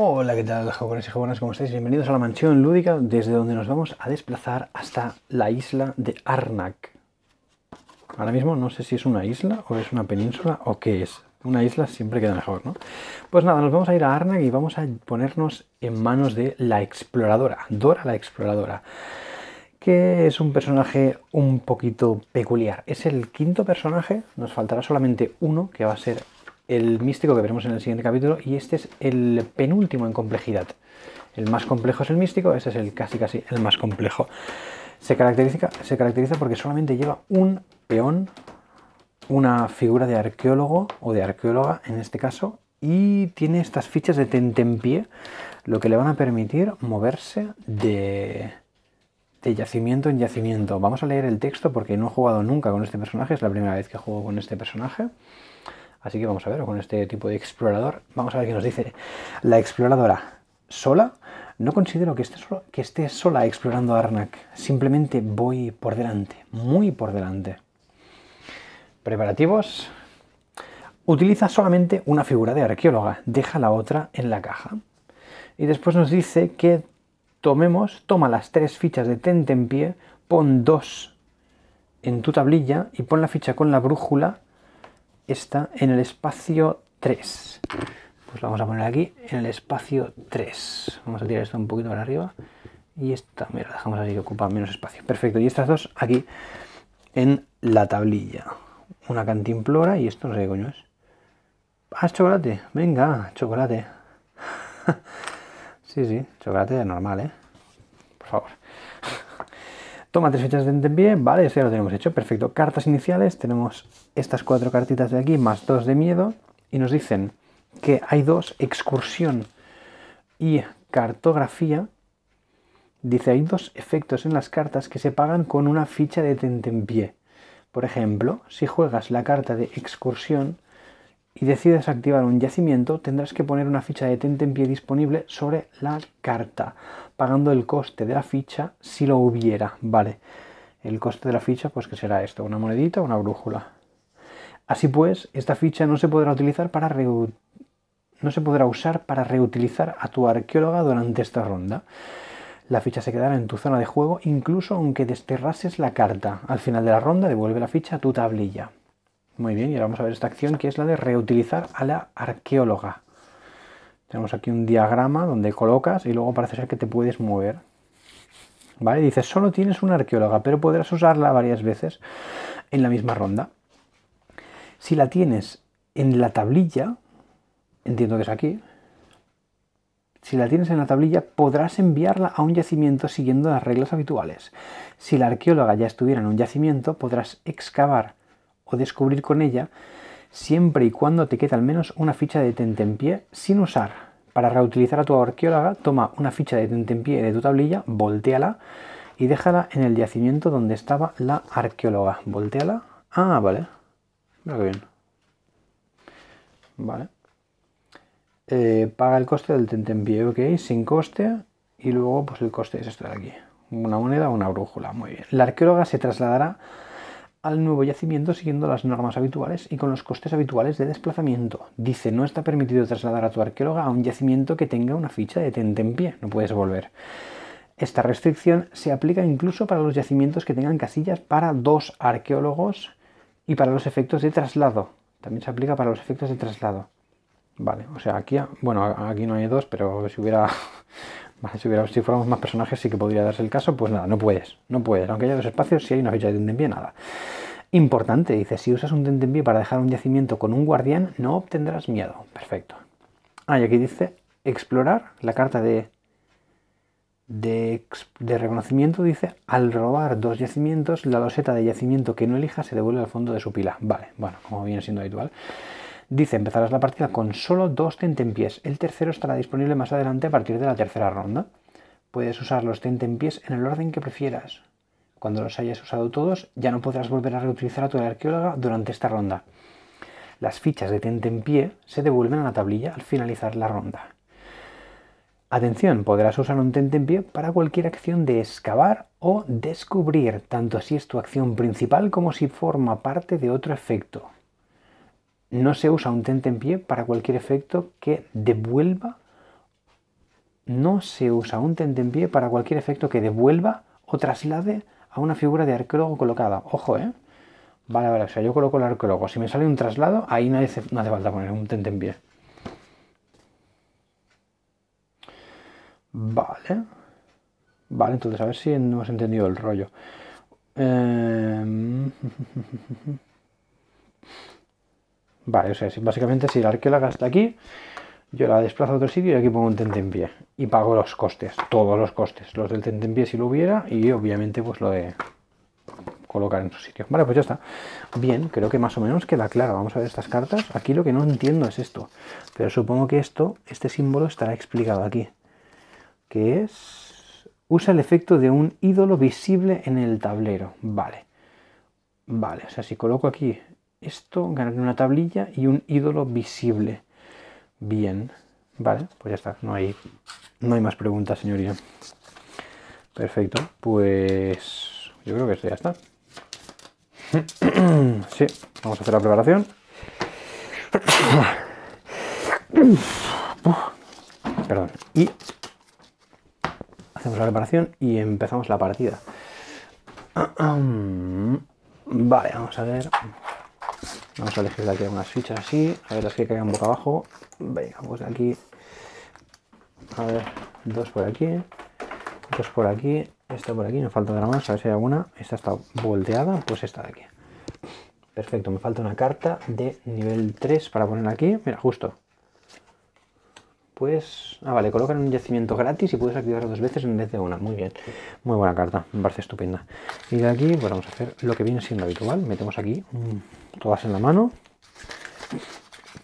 Hola, ¿qué tal, jaguares y jaguaras? ¿Cómo estáis? Bienvenidos a la Mansión Lúdica, desde donde nos vamos a desplazar hasta la isla de Arnak. Ahora mismo no sé si es una isla o es una península o qué es. Una isla siempre queda mejor, ¿no? Pues nada, nos vamos a ir a Arnak y vamos a ponernos en manos de la exploradora, Dora la exploradora, que es un personaje un poquito peculiar. Es el quinto personaje, nos faltará solamente uno, que va a ser el místico que veremos en el siguiente capítulo, y este es el penúltimo en complejidad. El más complejo es el místico, este es el casi el más complejo. Se caracteriza porque solamente lleva un peón, una figura de arqueólogo o de arqueóloga en este caso, y tiene estas fichas de tentempié, lo que le van a permitir moverse de yacimiento en yacimiento. Vamos a leer el texto porque no he jugado nunca con este personaje, es la primera vez que juego con este personaje. Así que vamos a ver, con este tipo de explorador, vamos a ver qué nos dice la exploradora. ¿Sola? No considero que esté sola explorando Arnak. Simplemente voy por delante, muy por delante. Preparativos. Utiliza solamente una figura de arqueóloga, deja la otra en la caja. Y después nos dice que toma las tres fichas de tentempié, pon dos en tu tablilla y pon la ficha con la brújula está en el espacio 3. Pues la vamos a poner aquí, en el espacio 3. Vamos a tirar esto un poquito para arriba. Y esta, mira, la dejamos así que ocupa menos espacio. Perfecto, y estas dos aquí en la tablilla. Una cantimplora y esto no sé qué coño es. Ah, es chocolate. Venga, chocolate. sí, chocolate normal, ¿eh? Por favor. Toma tres fichas de tentempié, vale, eso ya lo tenemos hecho, perfecto. Cartas iniciales, tenemos estas cuatro cartitas de aquí, más dos de miedo, y nos dicen que hay dos, excursión y cartografía. Dice, hay dos efectos en las cartas que se pagan con una ficha de tentempié. Por ejemplo, si juegas la carta de excursión y decides activar un yacimiento, tendrás que poner una ficha de tentempié disponible sobre la carta, pagando el coste de la ficha si lo hubiera. Vale, el coste de la ficha, pues que será esto, una monedita o una brújula. Así pues, esta ficha no se podrá usar para reutilizar a tu arqueóloga durante esta ronda. La ficha se quedará en tu zona de juego, incluso aunque desterrases la carta. Al final de la ronda, devuelve la ficha a tu tablilla. Muy bien, y ahora vamos a ver esta acción que es la de reutilizar a la arqueóloga. Tenemos aquí un diagrama donde colocas y luego parece ser que te puedes mover. Vale, dice, solo tienes una arqueóloga, pero podrás usarla varias veces en la misma ronda. Si la tienes en la tablilla, entiendo que es aquí, si la tienes en la tablilla podrás enviarla a un yacimiento siguiendo las reglas habituales. Si la arqueóloga ya estuviera en un yacimiento, podrás excavar o descubrir con ella, siempre y cuando te quede al menos una ficha de tentempié sin usar. Para reutilizar a tu arqueóloga, toma una ficha de tentempié de tu tablilla, voltéala y déjala en el yacimiento donde estaba la arqueóloga. Voltéala. Ah, vale. Mira qué bien. Vale. Paga el coste del tentempié, ok, sin coste. Y luego, pues el coste es esto de aquí. Una moneda o una brújula. Muy bien. La arqueóloga se trasladará al nuevo yacimiento siguiendo las normas habituales y con los costes habituales de desplazamiento. Dice, no está permitido trasladar a tu arqueóloga a un yacimiento que tenga una ficha de tentempié, no puedes volver. Esta restricción se aplica incluso para los yacimientos que tengan casillas para dos arqueólogos y para los efectos de traslado. También se aplica para los efectos de traslado. Vale, o sea, aquí, bueno, aquí no hay dos, pero si fuéramos más personajes sí que podría darse el caso, pues nada, no puedes, aunque haya dos espacios, si hay una ficha de tentempié, nada. Importante, dice, si usas un tentempié para dejar un yacimiento con un guardián, no obtendrás miedo, perfecto. Ah, y aquí dice, explorar, la carta de reconocimiento dice, al robar dos yacimientos, la loseta de yacimiento que no elija se devuelve al fondo de su pila. Vale, bueno, como viene siendo habitual. Dice, empezarás la partida con solo dos tentempiés. El tercero estará disponible más adelante a partir de la tercera ronda. Puedes usar los tentempiés en el orden que prefieras. Cuando los hayas usado todos, ya no podrás volver a reutilizar a tu arqueóloga durante esta ronda. Las fichas de tentempié se devuelven a la tablilla al finalizar la ronda. Atención, podrás usar un tentempié para cualquier acción de excavar o descubrir, tanto si es tu acción principal como si forma parte de otro efecto. No se usa un tentempié para cualquier efecto que devuelva No se usa un tentempié para cualquier efecto que devuelva o traslade a una figura de arqueólogo colocada. Ojo, ¿eh? Vale, vale, o sea, yo coloco el arqueólogo. Si me sale un traslado, ahí no hace falta poner un tentempié. Vale. Vale, entonces a ver si no has entendido el rollo. Vale, o sea, básicamente si el arqueólogo está aquí, yo la desplazo a otro sitio y aquí pongo un tentempié. Y pago los costes, todos los costes. Los del tentempié si lo hubiera y obviamente pues lo de colocar en su sitio. Vale, pues ya está. Bien, creo que más o menos queda claro. Vamos a ver estas cartas. Aquí lo que no entiendo es esto. Pero supongo que esto, este símbolo estará explicado aquí. Que es... usa el efecto de un ídolo visible en el tablero. Vale. Vale, o sea, si coloco aquí esto, ganaré una tablilla y un ídolo visible. Bien, vale, pues ya está, no hay más preguntas, señoría. Perfecto, pues yo creo que esto ya está. Sí, vamos a hacer la preparación. Perdón, y hacemos la preparación y empezamos la partida. Vale, vamos a ver. Vamos a elegir de aquí unas fichas así, a ver las que caigan boca abajo. Venga, pues aquí, a ver, dos por aquí, esta por aquí, me falta otra más, a ver si hay alguna. Esta está volteada, pues esta de aquí. Perfecto, me falta una carta de nivel 3 para poner aquí, mira, justo. Pues, ah vale, colocan un yacimiento gratis y puedes activarlo dos veces en vez de una, muy bien. Muy buena carta, me parece estupenda. Y de aquí, pues vamos a hacer lo que viene siendo habitual, metemos aquí todas en la mano.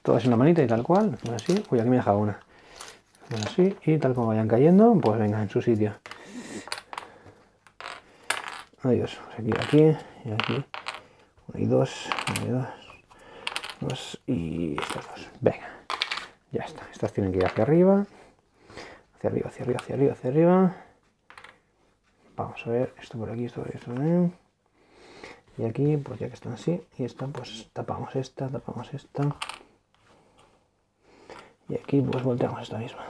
Todas en la manita y tal cual, así. Uy, aquí me he dejado una. Así, y tal como vayan cayendo, pues venga, en su sitio. Adiós. Aquí y aquí. Una y dos, y estas dos. Venga, ya está. Estas tienen que ir hacia arriba. Hacia arriba, hacia arriba, hacia arriba, hacia arriba. Vamos a ver, esto por aquí, esto por aquí, esto por aquí. Y aquí, pues ya que están así, y esta, pues tapamos esta, Y aquí pues volteamos esta misma.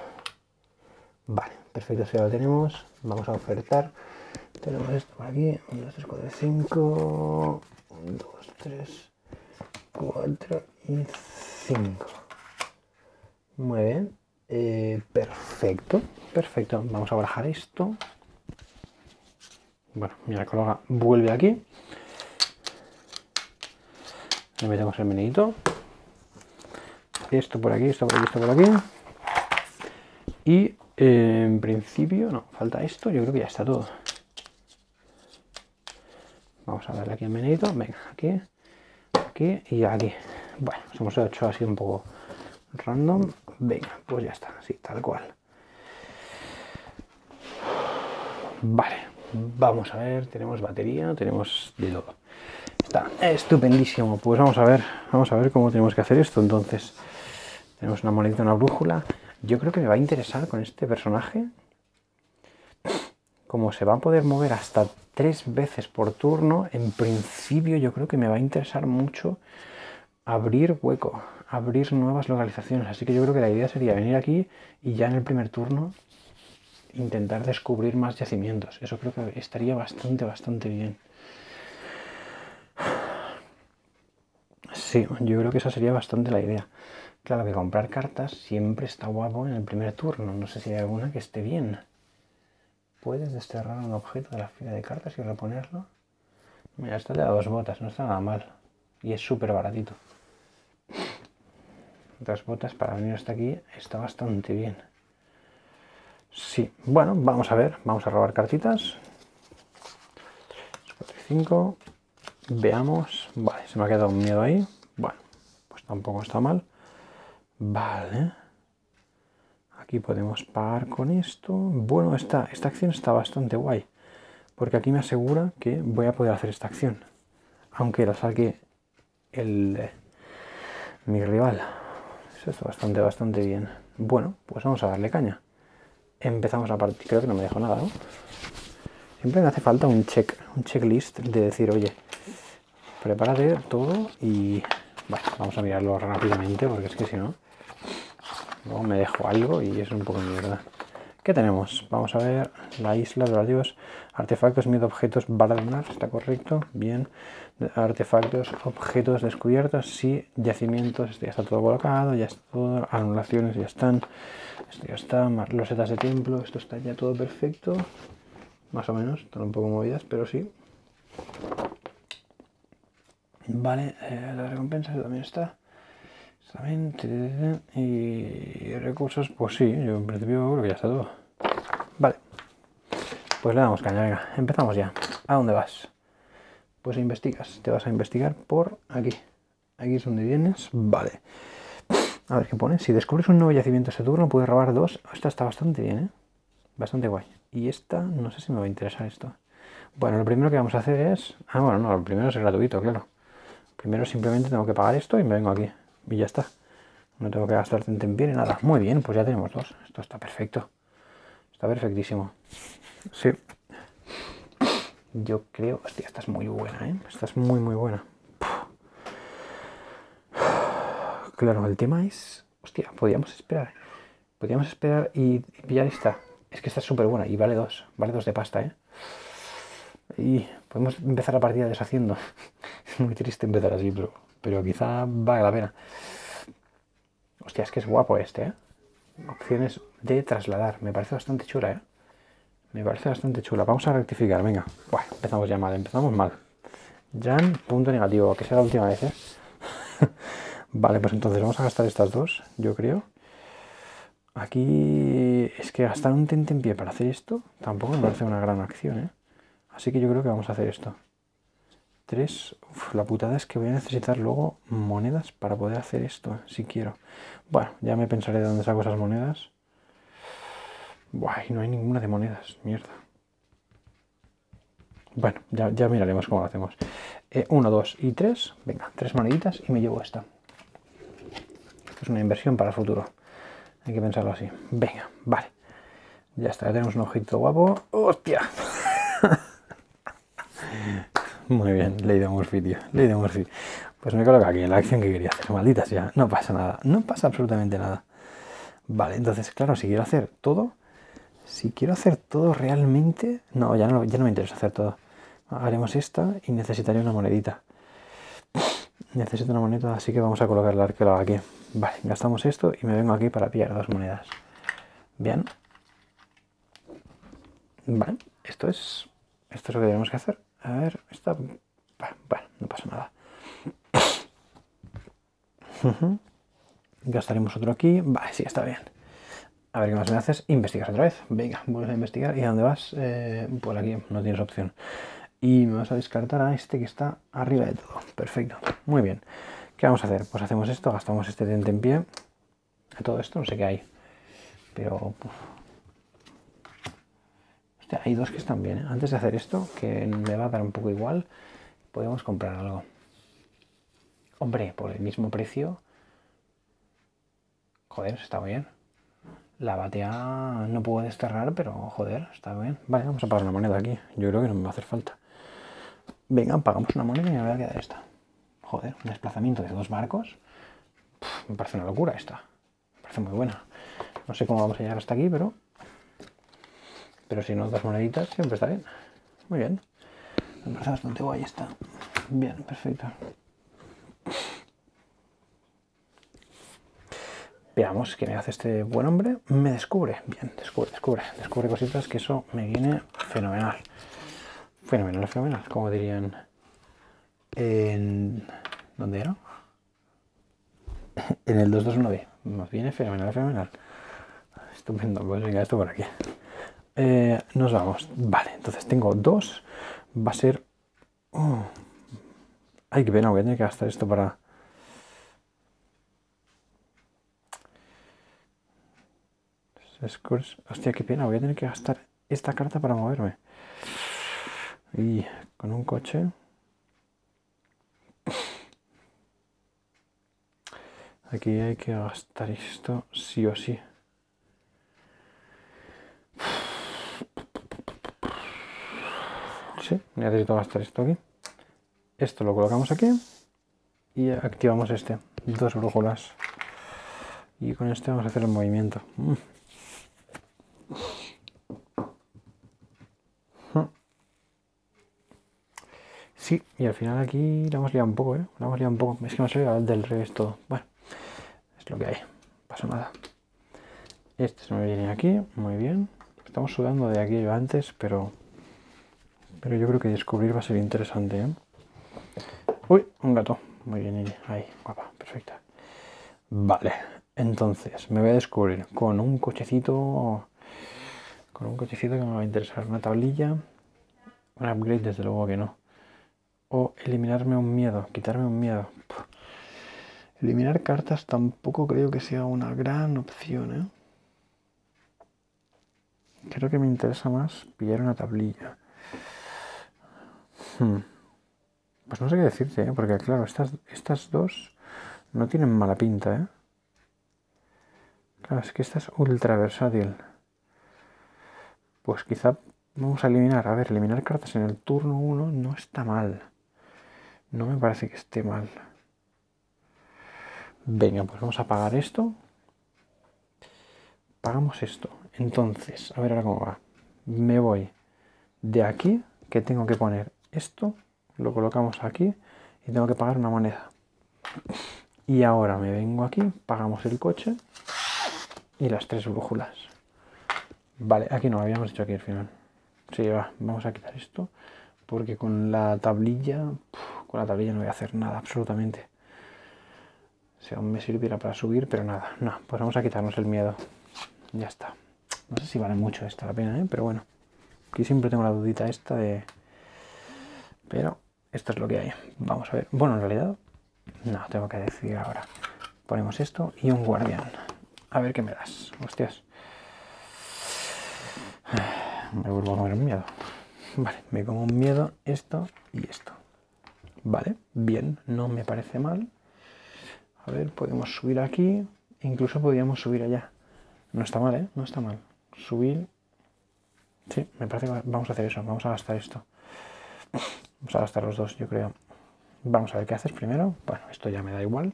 Vale, perfecto, ya lo tenemos. Vamos a ofertar. Tenemos esto por aquí. 1, 2, 3, 4, 5. 1, 2, 3, 4 y 5. Muy bien. Perfecto. Perfecto. Vamos a barajar esto. Bueno, mira, coloca, vuelve aquí. Le metemos el menidito. Esto por aquí, esto por aquí, esto por aquí. Y en principio, no, falta esto. Yo creo que ya está todo. Vamos a darle aquí el menedito. Venga, aquí, aquí y aquí. Bueno, nos hemos hecho así un poco random. Venga, pues ya está, así, tal cual. Vale, vamos a ver. Tenemos batería, tenemos de todo. Está estupendísimo. Pues vamos a ver cómo tenemos que hacer esto entonces. Tenemos una moneda, una brújula. Yo creo que me va a interesar con este personaje. Como se va a poder mover hasta 3 veces por turno, en principio yo creo que me va a interesar mucho abrir hueco, abrir nuevas localizaciones. Así que yo creo que la idea sería venir aquí y ya en el primer turno intentar descubrir más yacimientos. Eso creo que estaría bastante, bastante bien. Sí, yo creo que esa sería bastante la idea. Claro que comprar cartas siempre está guapo en el primer turno. No sé si hay alguna que esté bien. ¿Puedes desterrar un objeto de la fila de cartas y reponerlo? Mira, esta le da 2 botas, no está nada mal. Y es súper baratito. 2 botas para venir hasta aquí está bastante bien. Sí, bueno, vamos a ver. Vamos a robar cartitas. 4 y 5. Veamos. Vale, se me ha quedado un miedo ahí. Bueno, pues tampoco está mal. Vale, aquí podemos pagar con esto. Bueno, esta acción está bastante guay, porque aquí me asegura que voy a poder hacer esta acción, aunque la saque mi rival. Eso está bastante, bastante bien. Bueno, pues vamos a darle caña. Empezamos la partida. Creo que no me dejo nada, ¿no? Siempre me hace falta un checklist de decir, oye, prepárate todo y... Bueno, vamos a mirarlo rápidamente porque es que si no... Luego me dejo algo y es un poco de mierda. ¿Qué tenemos? Vamos a ver la isla de los dioses. Artefactos, miedo, objetos, bardenar, está correcto, bien. Artefactos, objetos descubiertos, sí. Yacimientos, esto ya está todo colocado, ya está todo. Anulaciones ya están, esto ya está. Losetas de templo, esto está ya todo perfecto. Más o menos, están un poco movidas, pero sí. Vale, las recompensas también está. Y recursos, pues sí, yo en principio creo que ya está todo. Vale, pues le damos caña, venga, empezamos ya. ¿A dónde vas? Pues investigas, te vas a investigar por aquí. Aquí es donde vienes, vale. A ver qué pone. Si descubres un nuevo yacimiento este turno, puedes robar 2. Esta está bastante bien, ¿eh? Bastante guay. Y esta, no sé si me va a interesar esto. Bueno, lo primero que vamos a hacer es... Ah, bueno, no, lo primero es gratuito, claro. Primero simplemente tengo que pagar esto y me vengo aquí. Y ya está. No tengo que gastar en pie ni nada. Muy bien, pues ya tenemos 2. Esto está perfecto. Está perfectísimo. Sí. Yo creo... Hostia, esta es muy buena, ¿eh? Esta es muy, muy buena. Claro, el tema es... Hostia, podríamos esperar. Podríamos esperar y pillar esta. Es que esta es súper buena y vale 2. Vale 2 de pasta, ¿eh? Y podemos empezar la partida deshaciendo. Es muy triste empezar así, pero quizá vale la pena. Hostia, es que es guapo este, ¿eh? Opciones de trasladar. Me parece bastante chula, ¿eh? Me parece bastante chula. Vamos a rectificar, venga. Buah, empezamos ya mal, empezamos mal. Jan, punto negativo, que será la última vez, ¿eh? Vale, pues entonces vamos a gastar estas 2, yo creo. Aquí es que gastar un tentempié para hacer esto tampoco me parece una gran acción, ¿eh? Así que yo creo que vamos a hacer esto. 3, uf, la putada es que voy a necesitar luego monedas para poder hacer esto, si quiero. Bueno, ya me pensaré de dónde saco esas monedas. Buah, y no hay ninguna de monedas, mierda. Bueno, ya miraremos cómo lo hacemos. 1, 2 y 3, venga, 3 moneditas y me llevo esta. Esto es una inversión para el futuro, hay que pensarlo así. Venga, vale, ya está, ya tenemos un objeto guapo. ¡Hostia! Muy bien, ley de Murphy, tío, ley de Murphy. Pues me coloco aquí en la acción que quería hacer, maldita sea, no pasa nada, no pasa absolutamente nada. Vale, entonces, claro, si quiero hacer todo realmente... No, ya no me interesa hacer todo. Haremos esta y necesitaré una monedita. Necesito una moneda, así que vamos a colocar el arquero aquí. Vale, gastamos esto y me vengo aquí para pillar 2 monedas. Bien. Vale, esto es lo que tenemos que hacer. A ver, esta... Bueno, no pasa nada. Gastaremos otro aquí. Vale, sí, está bien. A ver qué más me haces. Investigas otra vez. Venga, vuelves a investigar. ¿Y a dónde vas? Por aquí, no tienes opción. Y me vas a descartar a este que está arriba de todo. Perfecto. Muy bien. ¿Qué vamos a hacer? Pues hacemos esto, gastamos este tentempié. A todo esto no sé qué hay. Pero... Uf. Hostia, hay 2 que están bien, ¿eh? Antes de hacer esto, que me va a dar un poco igual, podemos comprar algo. Hombre, por el mismo precio. Joder, está bien. La batea no puedo desterrar, pero joder, está bien. Vale, vamos a pagar una moneda aquí. Yo creo que no me va a hacer falta. Venga, pagamos una moneda y me voy a quedar esta. Joder, un desplazamiento de 2 barcos. Pff, me parece una locura esta. Me parece muy buena. No sé cómo vamos a llegar hasta aquí, pero... Pero si no, 2 moneditas siempre está bien. Muy bien. Me parece bastante guay esta. Bien, perfecto. Veamos qué me hace este buen hombre. Me descubre. Bien, descubre cositas, que eso me viene fenomenal. Fenomenal, fenomenal. Como dirían... En... ¿Dónde era? En el 229. Nos viene fenomenal, fenomenal. Estupendo. Pues venga, esto por aquí. Nos vamos. Vale, entonces tengo 2. Va a ser... Oh. Ay, qué pena, voy a tener que gastar esto para... Hostia, qué pena, voy a tener que gastar esta carta para moverme. Y con un coche... Aquí hay que gastar esto sí o sí. Sí, necesito gastar esto aquí. Esto lo colocamos aquí y activamos este. 2 brújulas. Y con este vamos a hacer el movimiento. Sí, y al final aquí la hemos liado un poco, ¿eh? La hemos liado un poco. Es que me ha salido del revés todo. Bueno, es lo que hay. No pasa nada. Este se me viene aquí. Muy bien. Estamos sudando de aquello antes, pero yo creo que descubrir va a ser interesante, ¿eh? Uy, un gato. Muy bien, Iri. Ahí, guapa. Perfecta. Vale. Entonces, me voy a descubrir con un cochecito. Con un cochecito que me va a interesar. Una tablilla. Un upgrade, desde luego que no. O eliminarme un miedo, quitarme un miedo. Puh. Eliminar cartas tampoco creo que sea una gran opción, ¿eh? Creo que me interesa más pillar una tablilla. Pues no sé qué decirte, ¿eh? Porque claro, estas dos no tienen mala pinta, ¿eh? Claro, es que esta es ultra versátil. Pues quizá vamos a eliminar, a ver, eliminar cartas en el turno 1 no está mal. No me parece que esté mal. Venga, pues vamos a pagar esto. Pagamos esto. Entonces, a ver ahora cómo va. Me voy de aquí, que tengo que poner esto, lo colocamos aquí y tengo que pagar una moneda. Y ahora me vengo aquí, pagamos el coche y las tres brújulas. Vale, aquí no, habíamos hecho aquí al final. Sí, va, vamos a quitar esto porque con la tablilla no voy a hacer nada, absolutamente. Si aún me sirviera para subir, pero nada. No, pues vamos a quitarnos el miedo. Ya está. No sé si vale mucho esta la pena, ¿eh? Pero bueno. Aquí siempre tengo la dudita esta de... Pero esto es lo que hay. Vamos a ver. Bueno, en realidad... No, tengo que decidir ahora. Ponemos esto y un guardián. A ver qué me das. Hostias. Me vuelvo a comer un miedo. Vale, me como un miedo, esto y esto. Vale, bien, no me parece mal. A ver, podemos subir aquí. Incluso podríamos subir allá. No está mal, ¿eh? No está mal. Subir. Sí, me parece que vamos a hacer eso. Vamos a gastar esto. Vamos a gastar los dos, yo creo. Vamos a ver qué haces primero. Bueno, esto ya me da igual.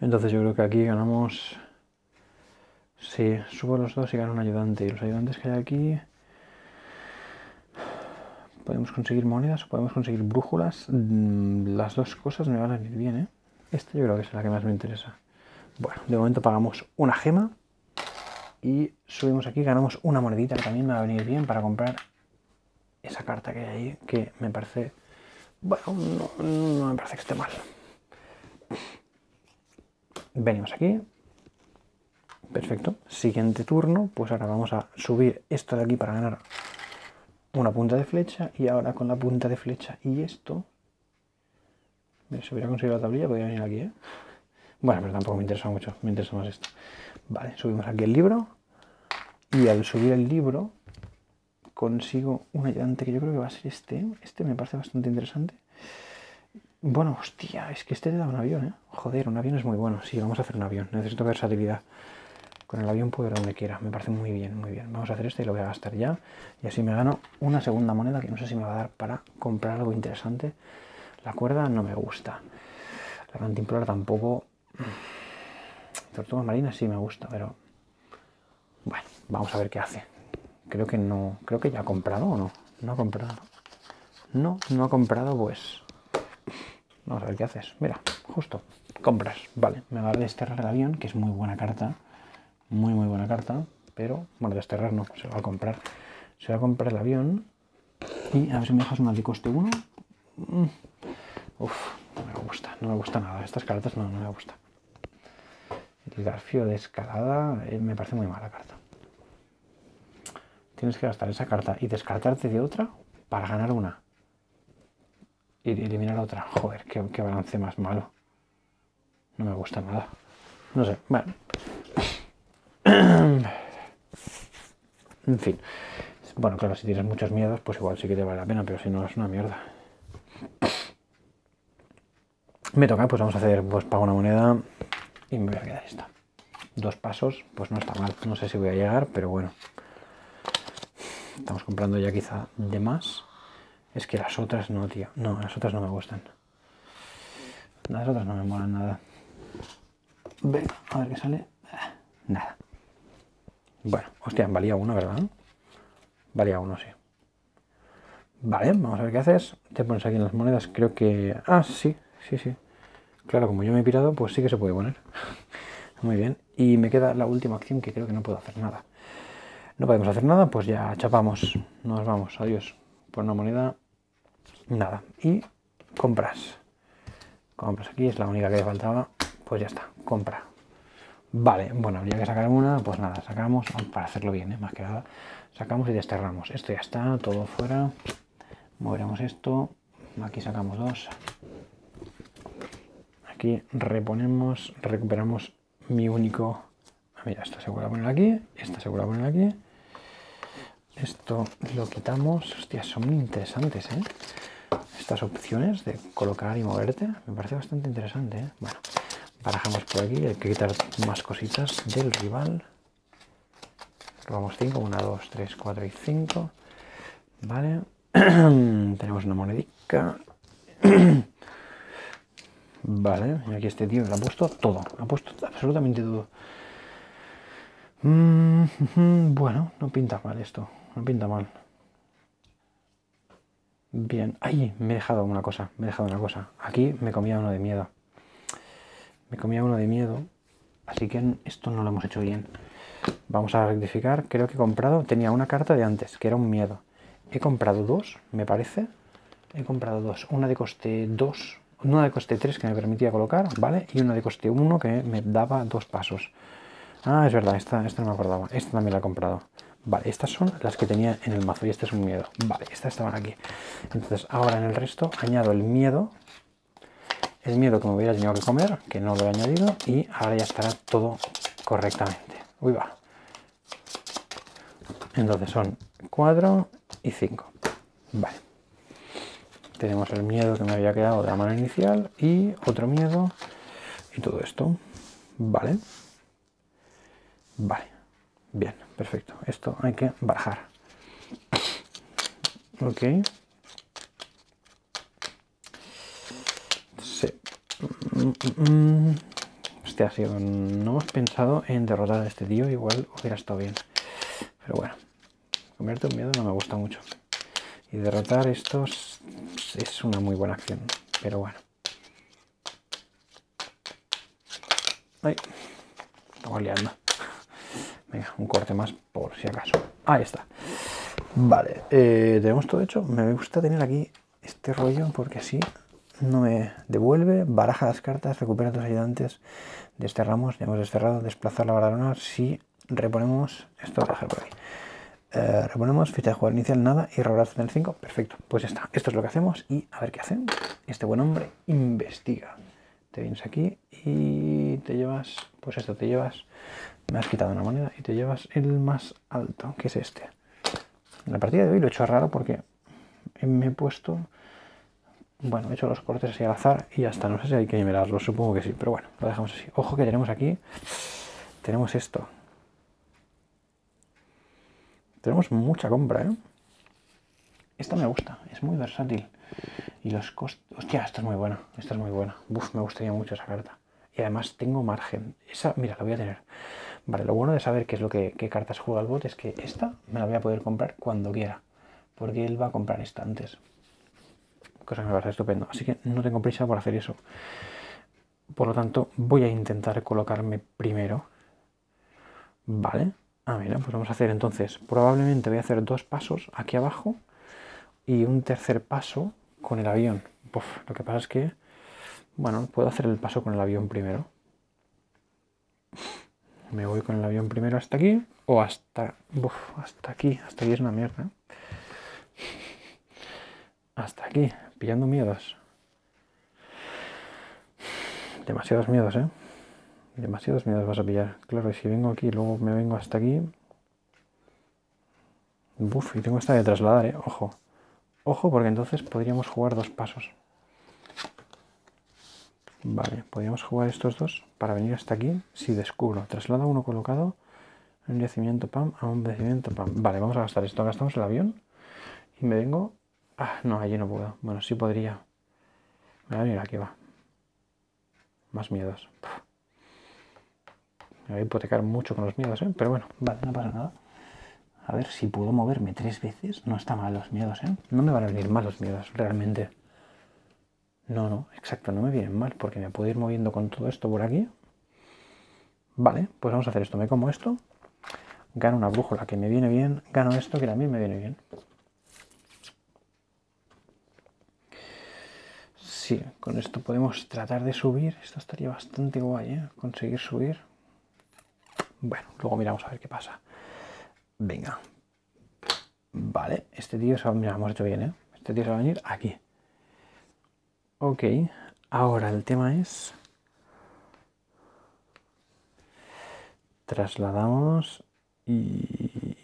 Entonces yo creo que aquí ganamos... Sí, subo los dos y gano un ayudante. Y los ayudantes que hay aquí... Podemos conseguir monedas o podemos conseguir brújulas. Las dos cosas me van a venir bien, ¿eh? Esta yo creo que es la que más me interesa. Bueno, de momento pagamos una gema. Y subimos aquí, ganamos una monedita que también me va a venir bien para comprar esa carta que hay ahí. Que me parece... Bueno, no me parece que esté mal. Venimos aquí. Perfecto. Siguiente turno, pues ahora vamos a subir esto de aquí para ganar una punta de flecha. Y ahora con la punta de flecha y esto... Mira, si hubiera conseguido la tablilla podría venir aquí, ¿eh? Bueno, pero tampoco me interesa mucho. Me interesa más esto. Vale, subimos aquí el libro. Y al subir el libro consigo un ayudante que yo creo que va a ser este. Este me parece bastante interesante. Bueno, hostia, es que este te da un avión, ¿eh? Joder, un avión es muy bueno. Sí, vamos a hacer un avión. Necesito versatilidad. Con el avión puedo ir donde quiera. Me parece muy bien, muy bien. Vamos a hacer este y lo voy a gastar ya. Y así me gano una segunda moneda que no sé si me va a dar para comprar algo interesante. La cuerda no me gusta. La cantimplora tampoco. Tortuga marina sí me gusta, pero... Bueno, vamos a ver qué hace. Creo que no... Creo que ya ha comprado o no. No ha comprado. No ha comprado, pues... Vamos a ver qué haces. Mira, justo. Compras. Vale, me va a desterrar el avión, que es muy buena carta. Muy, muy buena carta. Pero, bueno, desterrar no. Se lo va a comprar. Se va a comprar el avión. Y a ver si me dejas una de coste 1. Uf, no me gusta. No me gusta nada. Estas cartas no me gusta. El garfio de escalada me parece muy mala carta. Tienes que gastar esa carta y descartarte de otra para ganar una. Y eliminar otra. Joder, qué balance más malo. No me gusta nada. No sé. Bueno. En fin. Bueno, claro, si tienes muchos miedos, pues igual sí que te vale la pena, pero si no es una mierda. Me toca, pues vamos a hacer, pues pago una moneda y me voy a quedar esta. Dos pasos, pues no está mal. No sé si voy a llegar, pero bueno. Estamos comprando ya quizá de más. Es que las otras no, tío. No, las otras no me gustan. Las otras no me molan nada. Venga, a ver qué sale. Nada. Bueno, hostia, valía uno, ¿verdad? Valía uno, sí. Vale, vamos a ver qué haces. Te pones aquí en las monedas, creo que... Ah, sí, sí, sí. Claro, como yo me he pirado, pues sí que se puede poner. Muy bien. Y me queda la última acción que creo que no puedo hacer nada. No podemos hacer nada, pues ya chapamos. Nos vamos, adiós. Por una moneda, nada. Y compras. Compras aquí, es la única que le faltaba. Pues ya está, compra. Vale, bueno, habría que sacar una, pues nada, sacamos, para hacerlo bien, más que nada. Sacamos y desterramos. Esto ya está, todo fuera. Moveremos esto. Aquí sacamos dos. Aquí reponemos, recuperamos mi único... Mira, esta se vuelve a poner aquí, esta se vuelve a poner aquí. Esto lo quitamos. Hostia, son muy interesantes, ¿eh? Estas opciones de colocar y moverte. Me parece bastante interesante, ¿eh? Bueno, barajamos por aquí. Hay que quitar más cositas del rival. Robamos 5. 1, 2, 3, 4 y 5. Vale. Tenemos una monedica. Vale. Y aquí este tío le ha puesto todo. Ha puesto absolutamente todo. Bueno, no pinta mal esto. No pinta mal. Bien. ¡Ay! Me he dejado una cosa. Me he dejado una cosa. Aquí me comía uno de miedo. Me comía uno de miedo. Así que esto no lo hemos hecho bien. Vamos a rectificar. Creo que he comprado... Tenía una carta de antes, que era un miedo. He comprado dos, me parece. He comprado dos. Una de coste 2. Una de coste 3 que me permitía colocar, ¿vale? Y una de coste 1 que me daba 2 pasos. Ah, es verdad, esta no me acordaba. Esta también la he comprado. Vale, estas son las que tenía en el mazo y este es un miedo. Vale, estas estaban aquí. Entonces, ahora en el resto añado el miedo. El miedo que me hubiera tenido que comer, que no lo he añadido. Y ahora ya estará todo correctamente. Uy, va. Entonces son 4 y 5. Vale. Tenemos el miedo que me había quedado de la mano inicial y otro miedo y todo esto. Vale. Vale, bien, perfecto. Esto hay que barajar. Ok. Sí. Hostia, si no hemos pensado en derrotar a este tío, igual hubiera estado bien. Pero bueno, comerte un miedo no me gusta mucho. Y derrotar estos es una muy buena acción, pero bueno. Ay, estamos liando. Venga, un corte más por si acaso. Ahí está. Vale, tenemos todo hecho. Me gusta tener aquí este rollo porque así no me devuelve. Baraja las cartas, recupera a tus ayudantes. Desterramos, ya hemos desterrado. Desplazar la barra. Si reponemos... Esto lo voy a dejar por aquí. Reponemos ficha de jugador inicial, nada. Y revolverás en el 5. Perfecto, pues ya está. Esto es lo que hacemos y a ver qué hacen. Este buen hombre investiga. Te vienes aquí y te llevas... Pues esto te llevas... Me has quitado una moneda y te llevas el más alto, que es este. En la partida de hoy lo he hecho raro porque me he puesto... Bueno, he hecho los cortes así al azar y ya está. No sé si hay que nivelarlo, supongo que sí, pero bueno, lo dejamos así. Ojo que tenemos aquí... Tenemos esto. Tenemos mucha compra, ¿eh? Esta me gusta, es muy versátil. Y los costes... Hostia, esta es muy buena, esta es muy buena. Uf, me gustaría mucho esa carta. Y además tengo margen. Esa, mira, la voy a tener. Vale, lo bueno de saber qué es lo que qué cartas juega el bot es que esta me la voy a poder comprar cuando quiera. Porque él va a comprar esta antes. Cosa que me parece estupendo. Así que no tengo prisa por hacer eso. Por lo tanto, voy a intentar colocarme primero. Vale. Ah, mira, pues vamos a hacer entonces. Probablemente voy a hacer dos pasos aquí abajo. Y un tercer paso con el avión. Uf, lo que pasa es que... Bueno, puedo hacer el paso con el avión primero. Me voy con el avión primero hasta aquí. O hasta... Uf, hasta aquí. Hasta aquí es una mierda. Hasta aquí. Pillando miedos. Demasiados miedos, ¿eh? Demasiados miedos vas a pillar. Claro, y si vengo aquí y luego me vengo hasta aquí... Uf, y tengo esta de trasladar, ¿eh? Ojo. Ojo, porque entonces podríamos jugar dos pasos. Vale, podríamos jugar estos dos para venir hasta aquí. Si descubro, traslado uno colocado en un yacimiento pam a un yacimiento pam. Vale, vamos a gastar esto. Gastamos el avión y me vengo... Ah, no, allí no puedo. Bueno, sí podría. Me voy a venir aquí, va. Más miedos. Puf. Me voy a hipotecar mucho con los miedos, ¿eh? Pero bueno, vale, no pasa nada. A ver si puedo moverme 3 veces. No está mal los miedos, ¿eh? No me van a venir mal los miedos, realmente. No, no, exacto, no me vienen mal, porque me puedo ir moviendo con todo esto por aquí. Vale, pues vamos a hacer esto. Me como esto. Gano una brújula que me viene bien. Gano esto que también me viene bien. Sí, con esto podemos tratar de subir. Esto estaría bastante guay, ¿eh? Conseguir subir. Bueno, luego miramos a ver qué pasa. Venga. Vale, este tío se va... Mira, hemos hecho bien, ¿eh? Este tío se va a venir aquí. Ok. Ahora el tema es... Trasladamos y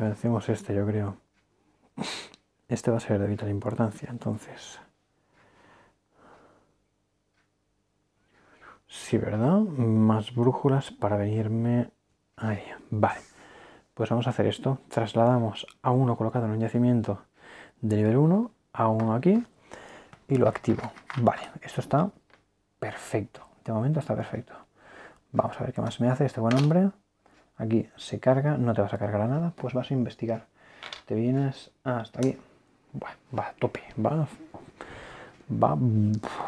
vencemos este, yo creo. Este va a ser de vital importancia, entonces. Sí, ¿verdad? Más brújulas para venirme ahí. Vale. Pues vamos a hacer esto. Trasladamos a uno colocado en un yacimiento de nivel 1, a uno aquí, y lo activo. Vale, esto está perfecto. De momento está perfecto. Vamos a ver qué más me hace este buen hombre. Aquí se carga, no te vas a cargar a nada, pues vas a investigar. Te vienes hasta aquí. Va a tope, va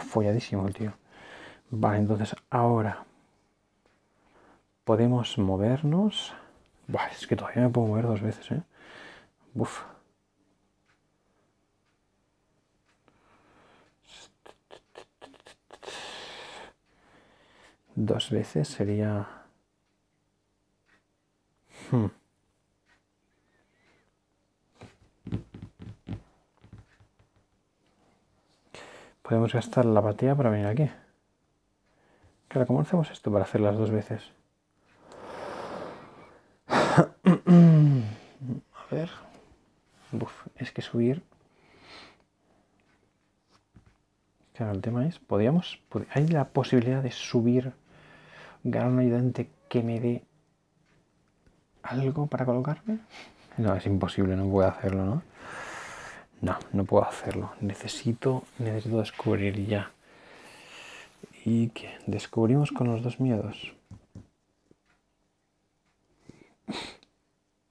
folladísimo el tío. Vale, entonces ahora podemos movernos. Buah, es que todavía me puedo mover 2 veces, ¿eh? Uf. Dos veces sería... Podemos gastar la batea para venir aquí. Claro, ¿cómo hacemos esto para hacer las 2 veces? A ver... Uf, es que subir... Claro, el tema es... ¿Podríamos? ¿Hay la posibilidad de subir, ganar un ayudante que me dé algo para colocarme? No, es imposible, no puedo hacerlo, ¿no? No, no puedo hacerlo. Necesito descubrir ya. ¿Y qué? Descubrimos con los 2 miedos.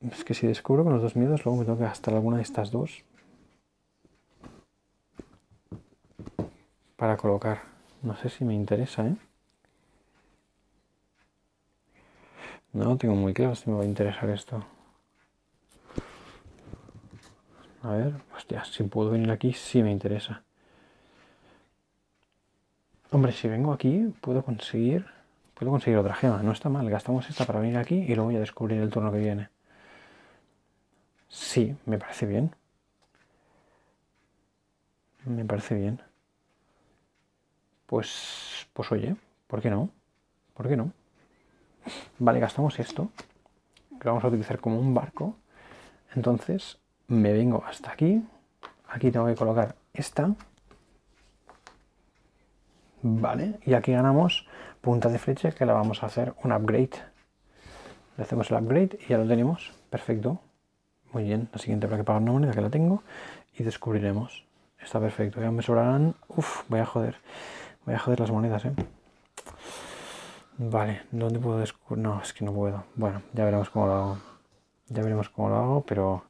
Es que si descubro con los 2 miedos, luego me tengo que gastar alguna de estas 2 para colocar. No sé si me interesa, ¿eh? No lo tengo muy claro si me va a interesar esto. A ver, hostia, si puedo venir aquí, sí me interesa. Hombre, si vengo aquí, puedo conseguir otra gema. No está mal, gastamos esta para venir aquí y luego voy a descubrir el turno que viene. Sí, me parece bien. Me parece bien. Pues oye, ¿por qué no? ¿Por qué no? Vale, gastamos esto, que lo vamos a utilizar como un barco. Entonces, me vengo hasta aquí. Aquí tengo que colocar esta. Vale, y aquí ganamos punta de flecha, que la vamos a hacer un upgrade. Le hacemos el upgrade y ya lo tenemos. Perfecto. Muy bien, la siguiente habrá que pagar una moneda, que la tengo, y descubriremos. Está perfecto, ya me sobrarán... Uf, voy a joder las monedas, ¿eh? Vale, ¿dónde puedo descubrir? No, es que no puedo. Bueno, ya veremos cómo lo hago. Ya veremos cómo lo hago, pero...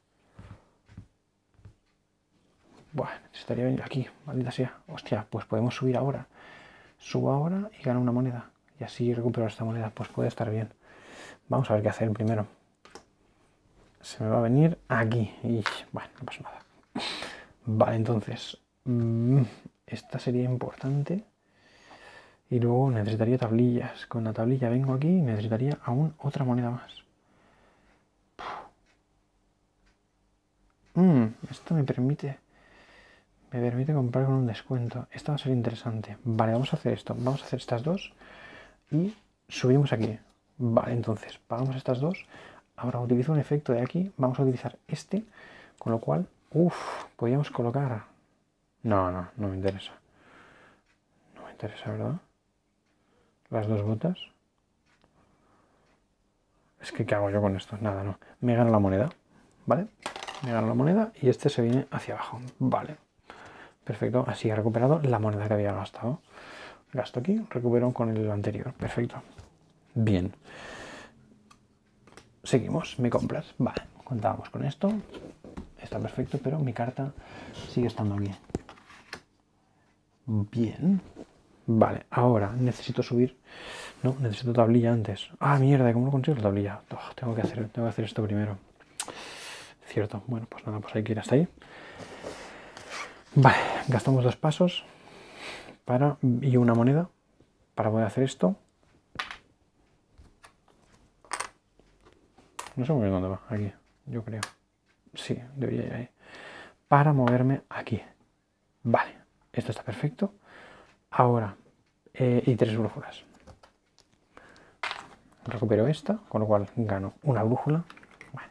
Bueno, necesitaría venir aquí, maldita sea. Hostia, pues podemos subir ahora. Subo ahora y gano una moneda. Y así recupero esta moneda, pues puede estar bien. Vamos a ver qué hacer primero. Se me va a venir aquí. Y bueno, no pasa nada. Vale, entonces... esta sería importante. Y luego necesitaría tablillas. Con la tablilla vengo aquí y necesitaría aún otra moneda más. Esto me permite comprar con un descuento. Esto va a ser interesante. Vale, vamos a hacer esto. Vamos a hacer estas 2 y subimos aquí. Vale, entonces pagamos estas 2. Ahora utilizo un efecto de aquí. Vamos a utilizar este. Con lo cual, podríamos colocar... No me interesa. No me interesa, ¿verdad? Las 2 botas. Es que, ¿qué hago yo con esto? Nada, no. Me gano la moneda, ¿vale? Me gano la moneda y este se viene hacia abajo. Vale. Perfecto. Así he recuperado la moneda que había gastado. Gasto aquí, recupero con el anterior. Perfecto. Bien. seguimos, me compras. Vale, contábamos con esto. Está perfecto, pero mi carta sigue estando aquí. Bien. Vale, ahora necesito subir. No, necesito tablilla antes. Ah, mierda, ¿cómo lo consigo la tablilla? Oh, tengo que hacer esto primero. Cierto. Bueno, pues nada, pues hay que ir hasta ahí. Vale, gastamos 2 pasos para, y 1 moneda para poder hacer esto. No sé muy bien dónde va, aquí, yo creo. Sí, debería ir ahí. Para moverme aquí. Vale, esto está perfecto. Ahora, y 3 brújulas. Recupero esta, con lo cual gano 1 brújula. Vale,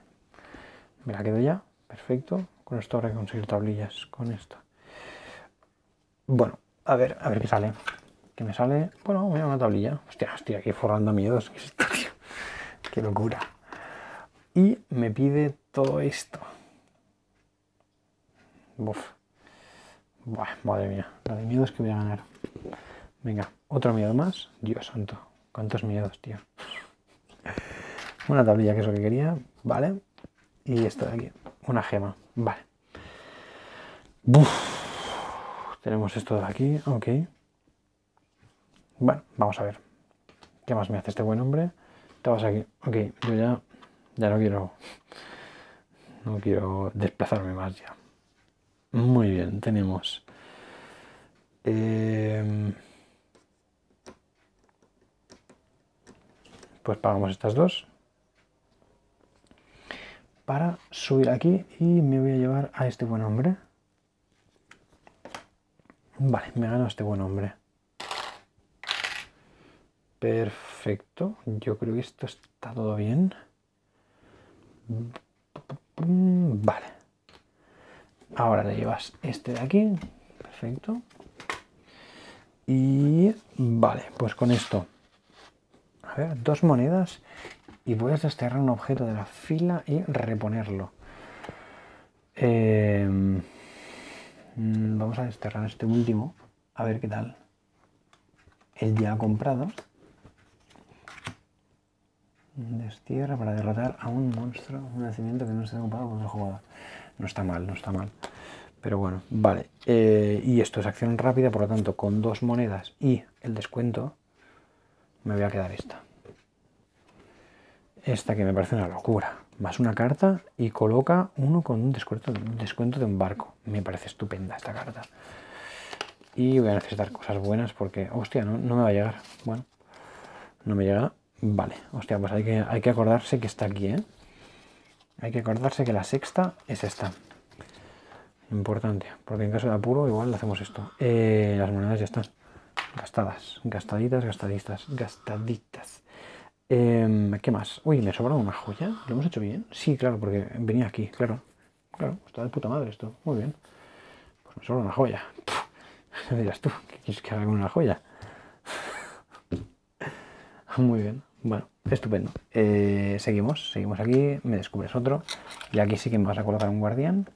me la quedo ya, perfecto. Con esto habrá que conseguir tablillas con esta. Bueno, a ver qué sale. Que me sale, bueno, voy a una tablilla. Hostia, estoy aquí forrando miedos. Qué locura. Y me pide todo esto. Buf. Buah, madre mía, la de miedos que voy a ganar. Venga, otro miedo más. Dios santo, cuántos miedos, tío. Una tablilla, que es lo que quería, vale. Y esto de aquí, una gema, vale. Buf. Tenemos esto de aquí, ok. Bueno, vamos a ver. ¿Qué más me hace este buen hombre? Te vas aquí, ok, yo ya no quiero desplazarme más ya. Muy bien, tenemos pues pagamos estas 2 para subir aquí y me voy a llevar a este buen hombre. Vale, me gano a este buen hombre. Perfecto, yo creo que esto está todo bien. Vale. Ahora le llevas este de aquí. Perfecto. Y vale, pues con esto. A ver, 2 monedas. Y puedes desterrar un objeto de la fila y reponerlo. Vamos a desterrar este último. A ver qué tal. El ya comprado. Destierra para derrotar a un monstruo, un nacimiento que no esté ocupado por el jugador. No está mal, no está mal. Pero bueno, vale. Y esto es acción rápida, por lo tanto, con 2 monedas y el descuento, me voy a quedar esta. Esta que me parece una locura. Más una carta y coloca uno con un descuento de un barco. Me parece estupenda esta carta. Y voy a necesitar cosas buenas porque, hostia, no me va a llegar. Bueno, no me llega. Vale, hostia, pues hay que acordarse que está aquí, ¿eh? Hay que acordarse que la sexta es esta. Importante, porque en caso de apuro igual le hacemos esto. Las monedas ya están gastadas, gastaditas. ¿Qué más? Uy, me sobró una joya. ¿Lo hemos hecho bien? Sí, claro, porque venía aquí, claro, está de puta madre esto, muy bien. Pues me sobra una joya. Me dirás tú, ¿qué quieres que haga con una joya? Muy bien. Bueno, estupendo. Seguimos aquí, me descubres otro. Y aquí sí que me vas a colocar un guardián.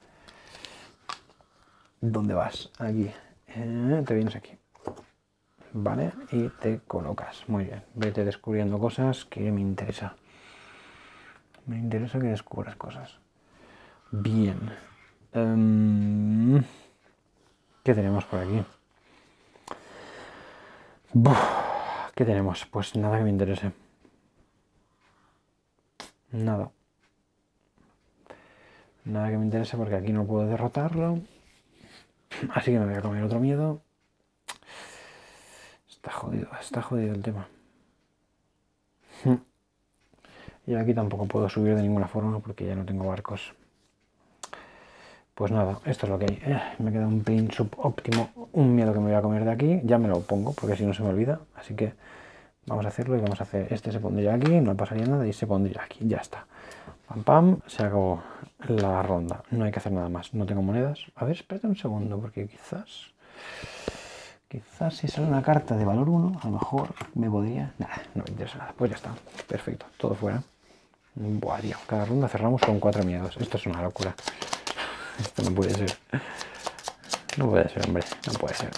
¿Dónde vas? Aquí. Te vienes aquí. Vale, y te colocas. Muy bien. Vete descubriendo cosas que me interesa. Me interesa que descubras cosas. Bien. ¿Qué tenemos por aquí? Buf. ¿Qué tenemos? Pues nada que me interese. Nada. Nada que me interese porque aquí no puedo derrotarlo. Así que me voy a comer otro miedo. Está jodido el tema. Y aquí tampoco puedo subir de ninguna forma porque ya no tengo barcos. Pues nada, esto es lo que hay. Me queda un print subóptimo, un miedo que me voy a comer de aquí. Ya me lo pongo, porque si no se me olvida. Así que vamos a hacerlo y vamos a hacer. Este se pondría aquí, no pasaría nada y se pondría aquí. Ya está. Pam, pam, se acabó la ronda. No hay que hacer nada más. No tengo monedas. A ver, espérate un segundo, porque quizás si sale una carta de valor 1, a lo mejor me podría... Nada, no me interesa nada. Pues ya está. Perfecto. Todo fuera. Buah, tío. Cada ronda cerramos con 4 miedos. Esto es una locura. Esto no puede ser. No puede ser, hombre. No puede ser.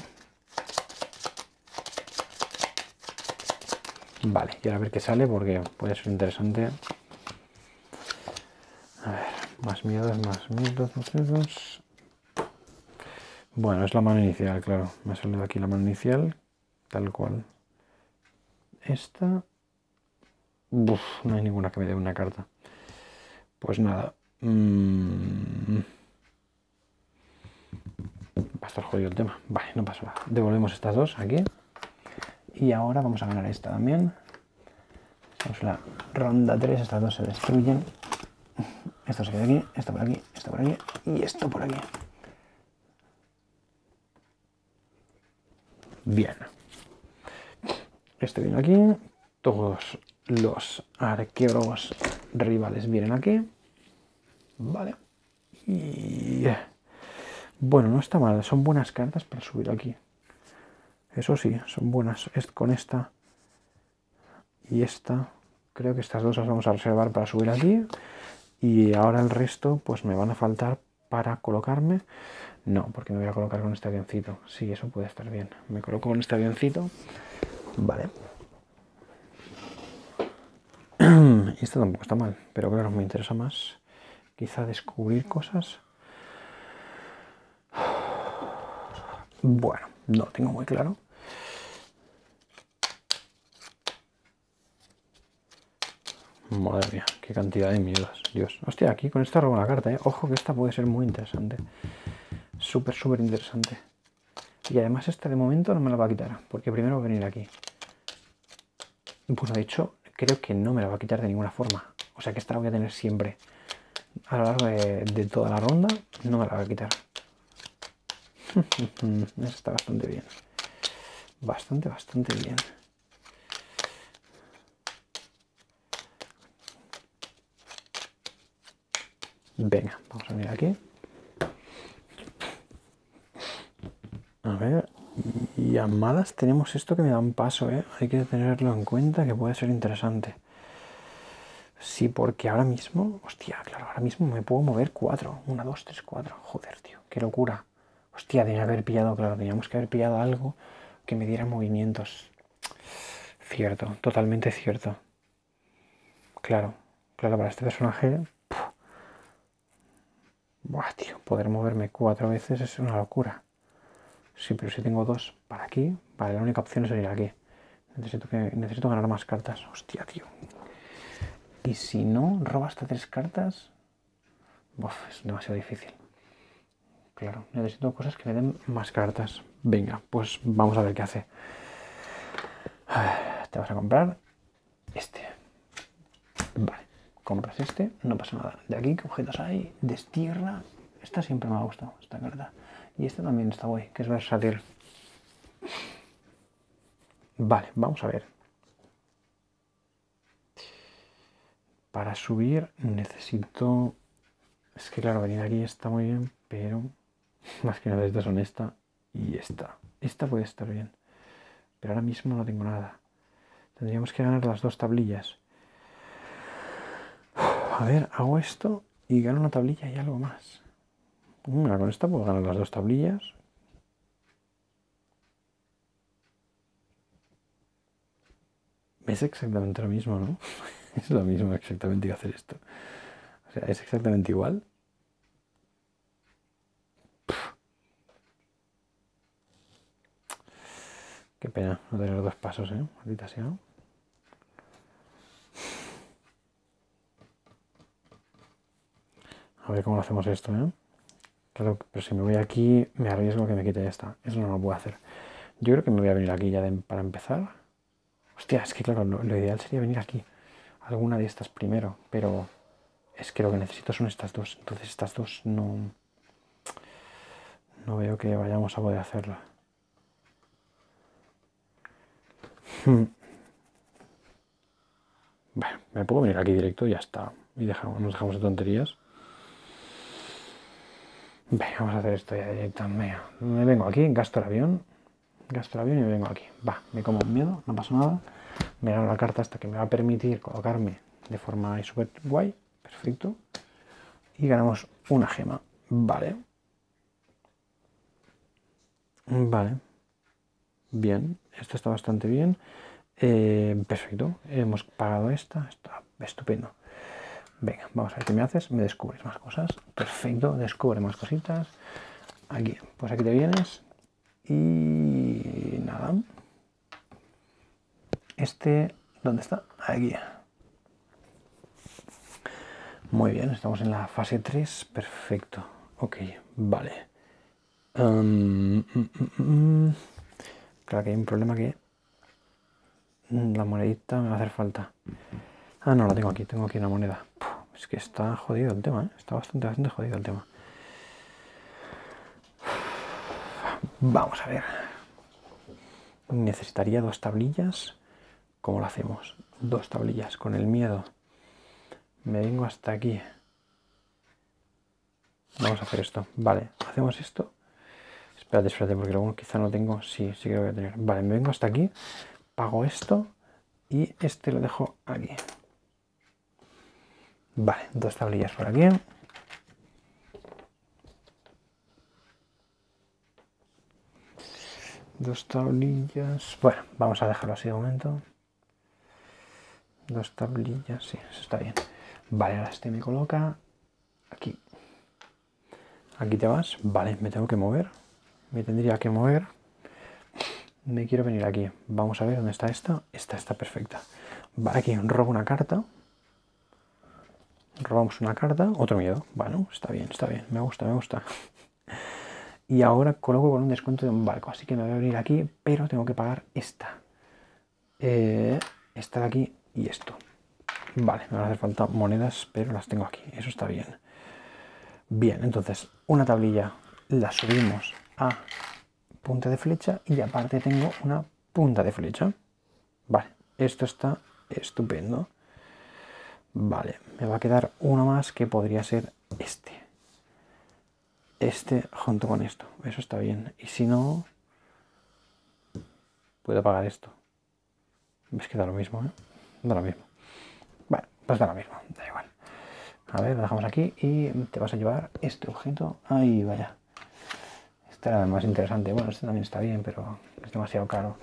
Vale, y ahora a ver qué sale porque puede ser interesante. Más miedos. Bueno, es la mano inicial, claro. Me ha salido aquí la mano inicial, tal cual. Esta... Uf, no hay ninguna que me dé una carta. Pues nada. Va a estar jodido el tema. Vale, no pasa nada. Devolvemos estas dos aquí. Y ahora vamos a ganar esta también. Vamos a la ronda 3. Estas dos se destruyen. Esto se queda aquí, esto por aquí, esto por aquí y esto por aquí. Bien. Este vino aquí. Todos los arqueólogos rivales vienen aquí. Vale. Y... bueno, no está mal. Son buenas cartas para subir aquí. Eso sí, son buenas. Con esta y esta. Creo que estas dos las vamos a reservar para subir aquí. Y ahora el resto, pues me van a faltar para colocarme. No, porque me voy a colocar con este avioncito. Sí, eso puede estar bien. Me coloco con este avioncito. Vale. Y esto tampoco está mal. Pero claro, me interesa más quizá descubrir cosas. Bueno, no lo tengo muy claro. Madre mía, qué cantidad de miedos. Dios. Hostia, aquí con esta robo la carta, ¿eh? Ojo que esta puede ser muy interesante. Súper, súper interesante. Y además esta de momento no me la va a quitar. Porque primero va a venir aquí. Bueno, de hecho, creo que no me la va a quitar de ninguna forma. O sea que esta la voy a tener siempre. A lo largo de toda la ronda no me la va a quitar. Está bastante bien. Bastante, bastante bien. Venga, vamos a venir aquí. A ver, llamadas. Tenemos esto que me da un paso, ¿eh? Hay que tenerlo en cuenta, que puede ser interesante. Sí, porque ahora mismo... Hostia, claro, ahora mismo me puedo mover 4. 1, 2, 3, 4. Joder, tío, qué locura. Hostia, tenía que haber pillado, claro, teníamos que haber pillado algo que me diera movimientos. Cierto, totalmente cierto. Claro, claro, para este personaje... Buah, tío, poder moverme 4 veces es una locura. Sí, pero si tengo 2 para aquí, vale, la única opción es ir aquí. Necesito ganar más cartas. Hostia, tío. Y si no, roba hasta 3 cartas. Buf, es demasiado difícil. Claro, necesito cosas que me den más cartas. Venga, pues vamos a ver qué hace. Te vas a comprar este. Vale. Compras este, no pasa nada. De aquí, ¿qué objetos hay? Destierra. Esta siempre me ha gustado, esta carta. Y esta también está guay, que es versátil. Vale, vamos a ver. Para subir necesito... Es que claro, venir aquí está muy bien, pero... Más que nada estas son esta y esta. Esta puede estar bien. Pero ahora mismo no tengo nada. Tendríamos que ganar las 2 tablillas. A ver, hago esto y gano una tablilla y algo más. Mira, con esta puedo ganar las 2 tablillas. Es exactamente lo mismo, ¿no? Es lo mismo exactamente que hacer esto. O sea, es exactamente igual. Qué pena no tener 2 pasos, ¿eh? Maldita sea, ¿no? A ver cómo lo hacemos esto, ¿eh? Claro, pero si me voy aquí, me arriesgo a que me quite esta. Eso no lo puedo hacer. Yo creo que me voy a venir aquí ya para empezar. Hostia, es que claro, lo ideal sería venir aquí. Alguna de estas primero, pero... Es que lo que necesito son estas 2. Entonces estas 2 no... No veo que vayamos a poder hacerla. Bueno, me puedo venir aquí directo y ya está. Y nos dejamos de tonterías. Venga, vamos a hacer esto ya directamente. Me vengo aquí, gasto el avión y me vengo aquí. Va, me como un miedo, no pasa nada. Me gano la carta esta que me va a permitir colocarme de forma súper guay. Perfecto. Y ganamos una gema. Vale. Vale. Bien, esto está bastante bien. Perfecto. Hemos pagado esta. Está estupendo. Venga, vamos a ver qué me haces. Me descubres más cosas. Perfecto, descubre más cositas. Aquí, pues aquí te vienes. Y nada. Este, ¿dónde está? Aquí. Muy bien, estamos en la fase 3. Perfecto. Ok, vale. Claro que hay un problema que la monedita me va a hacer falta. Ah, no, la tengo aquí una moneda. Es que está jodido el tema, ¿eh? Está bastante, bastante jodido el tema. Vamos a ver. Necesitaría dos tablillas. ¿Cómo lo hacemos? Dos tablillas, con el miedo. Me vengo hasta aquí. Vamos a hacer esto. Vale, hacemos esto. Espérate, espérate, porque luego quizá no tengo... Sí, sí que lo voy a tener. Vale, me vengo hasta aquí. Pago esto. Y este lo dejo aquí. Vale, dos tablillas por aquí. Dos tablillas... Bueno, vamos a dejarlo así de momento. Dos tablillas, sí, eso está bien. Vale, ahora este me coloca aquí. Aquí te vas. Vale, me tengo que mover. Me tendría que mover. Me quiero venir aquí. Vamos a ver dónde está esta. Esta está perfecta. Vale, aquí robo una carta. Robamos una carta. Otro miedo. Bueno, está bien, está bien. Me gusta, me gusta. Y ahora coloco con un descuento de un barco. Así que me voy a venir aquí, pero tengo que pagar esta. Esta de aquí. Y esto. Vale, me van a hacer falta monedas, pero las tengo aquí. Eso está bien. Bien, entonces, una tablilla la subimos a punta de flecha y aparte tengo una punta de flecha. Vale, esto está estupendo. Vale, me va a quedar uno más que podría ser este. Este junto con esto. Eso está bien. Y si no, puedo pagar esto. Es que da lo mismo, ¿eh? Da lo mismo. Bueno, pues da lo mismo, da igual. A ver, lo dejamos aquí y te vas a llevar este objeto. Ahí, vaya. Este era el más interesante. Bueno, este también está bien, pero es demasiado caro.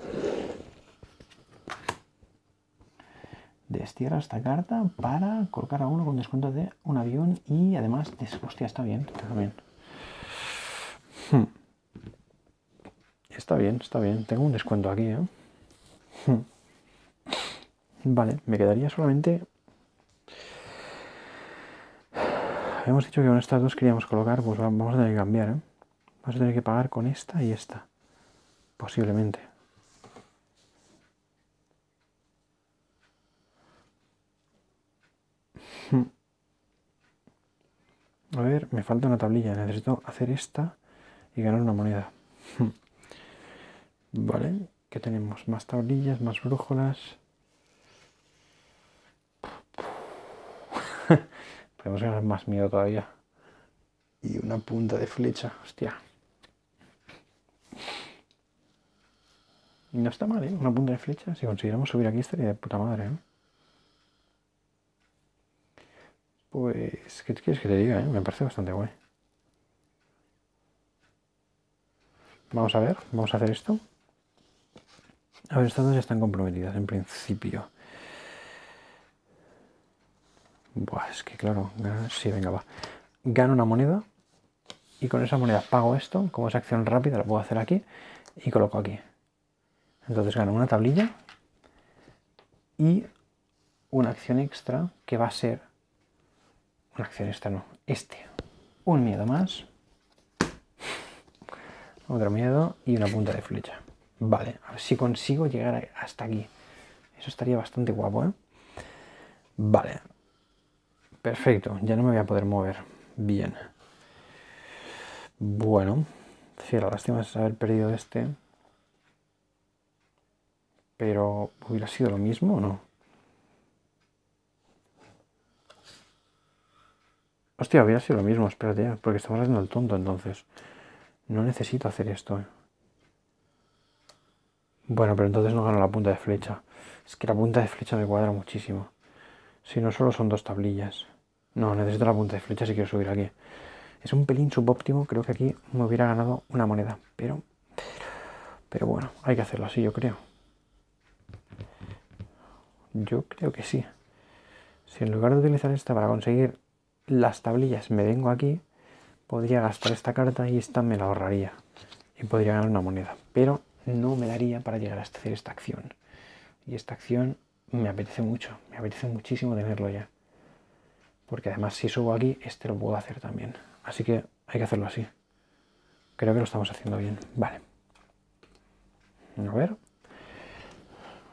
Destierra esta carta para colocar a uno con descuento de un avión y además... Hostia, está bien, está bien. Está bien, está bien. Tengo un descuento aquí, ¿eh? Vale, me quedaría solamente... Habíamos dicho que con estas dos queríamos colocar, pues vamos a tener que cambiar, ¿eh? Vamos a tener que pagar con esta y esta. Posiblemente. A ver, me falta una tablilla. Necesito hacer esta y ganar una moneda. Vale, ¿qué tenemos? Más tablillas, más brújulas... Podemos ganar más miedo todavía. Y una punta de flecha, hostia. No está mal, ¿eh? Una punta de flecha. Si consiguiéramos subir aquí estaría de puta madre, ¿eh? Pues, ¿qué quieres que te diga, eh? Me parece bastante guay. Vamos a ver, vamos a hacer esto. A ver, estas dos ya están comprometidas en principio. Buah, es que claro, sí, venga, va. Gano una moneda y con esa moneda pago esto. Como es acción rápida, la puedo hacer aquí y coloco aquí. Entonces gano una tablilla y una acción extra que va a ser... Una acción extra no, este. Un miedo más. Otro miedo y una punta de flecha. Vale, a ver si consigo llegar hasta aquí. Eso estaría bastante guapo, ¿eh? Vale. Perfecto, ya no me voy a poder mover. Bien. Bueno, sí, la lástima es haber perdido este. Pero, ¿hubiera sido lo mismo o no? Hostia, hubiera sido lo mismo, espérate, porque estamos haciendo el tonto entonces. No necesito hacer esto. Bueno, pero entonces no gano la punta de flecha. Es que la punta de flecha me cuadra muchísimo. Si no, solo son dos tablillas. No, necesito la punta de flecha si quiero subir aquí. Es un pelín subóptimo. Creo que aquí me hubiera ganado una moneda. Pero bueno, hay que hacerlo así, yo creo. Yo creo que sí. Si en lugar de utilizar esta para conseguir las tablillas me vengo aquí, podría gastar esta carta y esta me la ahorraría y podría ganar una moneda, pero no me daría para llegar a hacer esta acción, y esta acción me apetece mucho, me apetece muchísimo tenerlo ya, porque además si subo aquí este lo puedo hacer también, así que hay que hacerlo así. Creo que lo estamos haciendo bien. Vale, a ver.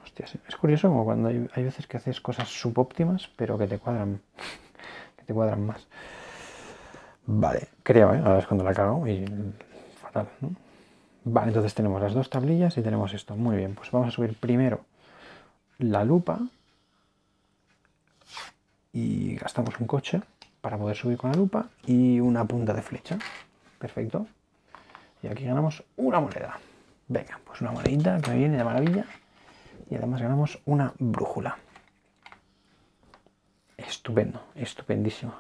Hostia, es curioso como cuando hay veces que haces cosas subóptimas pero que te cuadran más. Vale, creo, ¿eh? Ahora es cuando la cago y fatal, ¿no? Vale, entonces tenemos las dos tablillas y tenemos esto. Muy bien, pues vamos a subir primero la lupa y gastamos un coche para poder subir con la lupa y una punta de flecha. Perfecto. Y aquí ganamos una moneda. Venga, pues una monedita que me viene de maravilla. Y además ganamos una brújula. Estupendo, estupendísimo.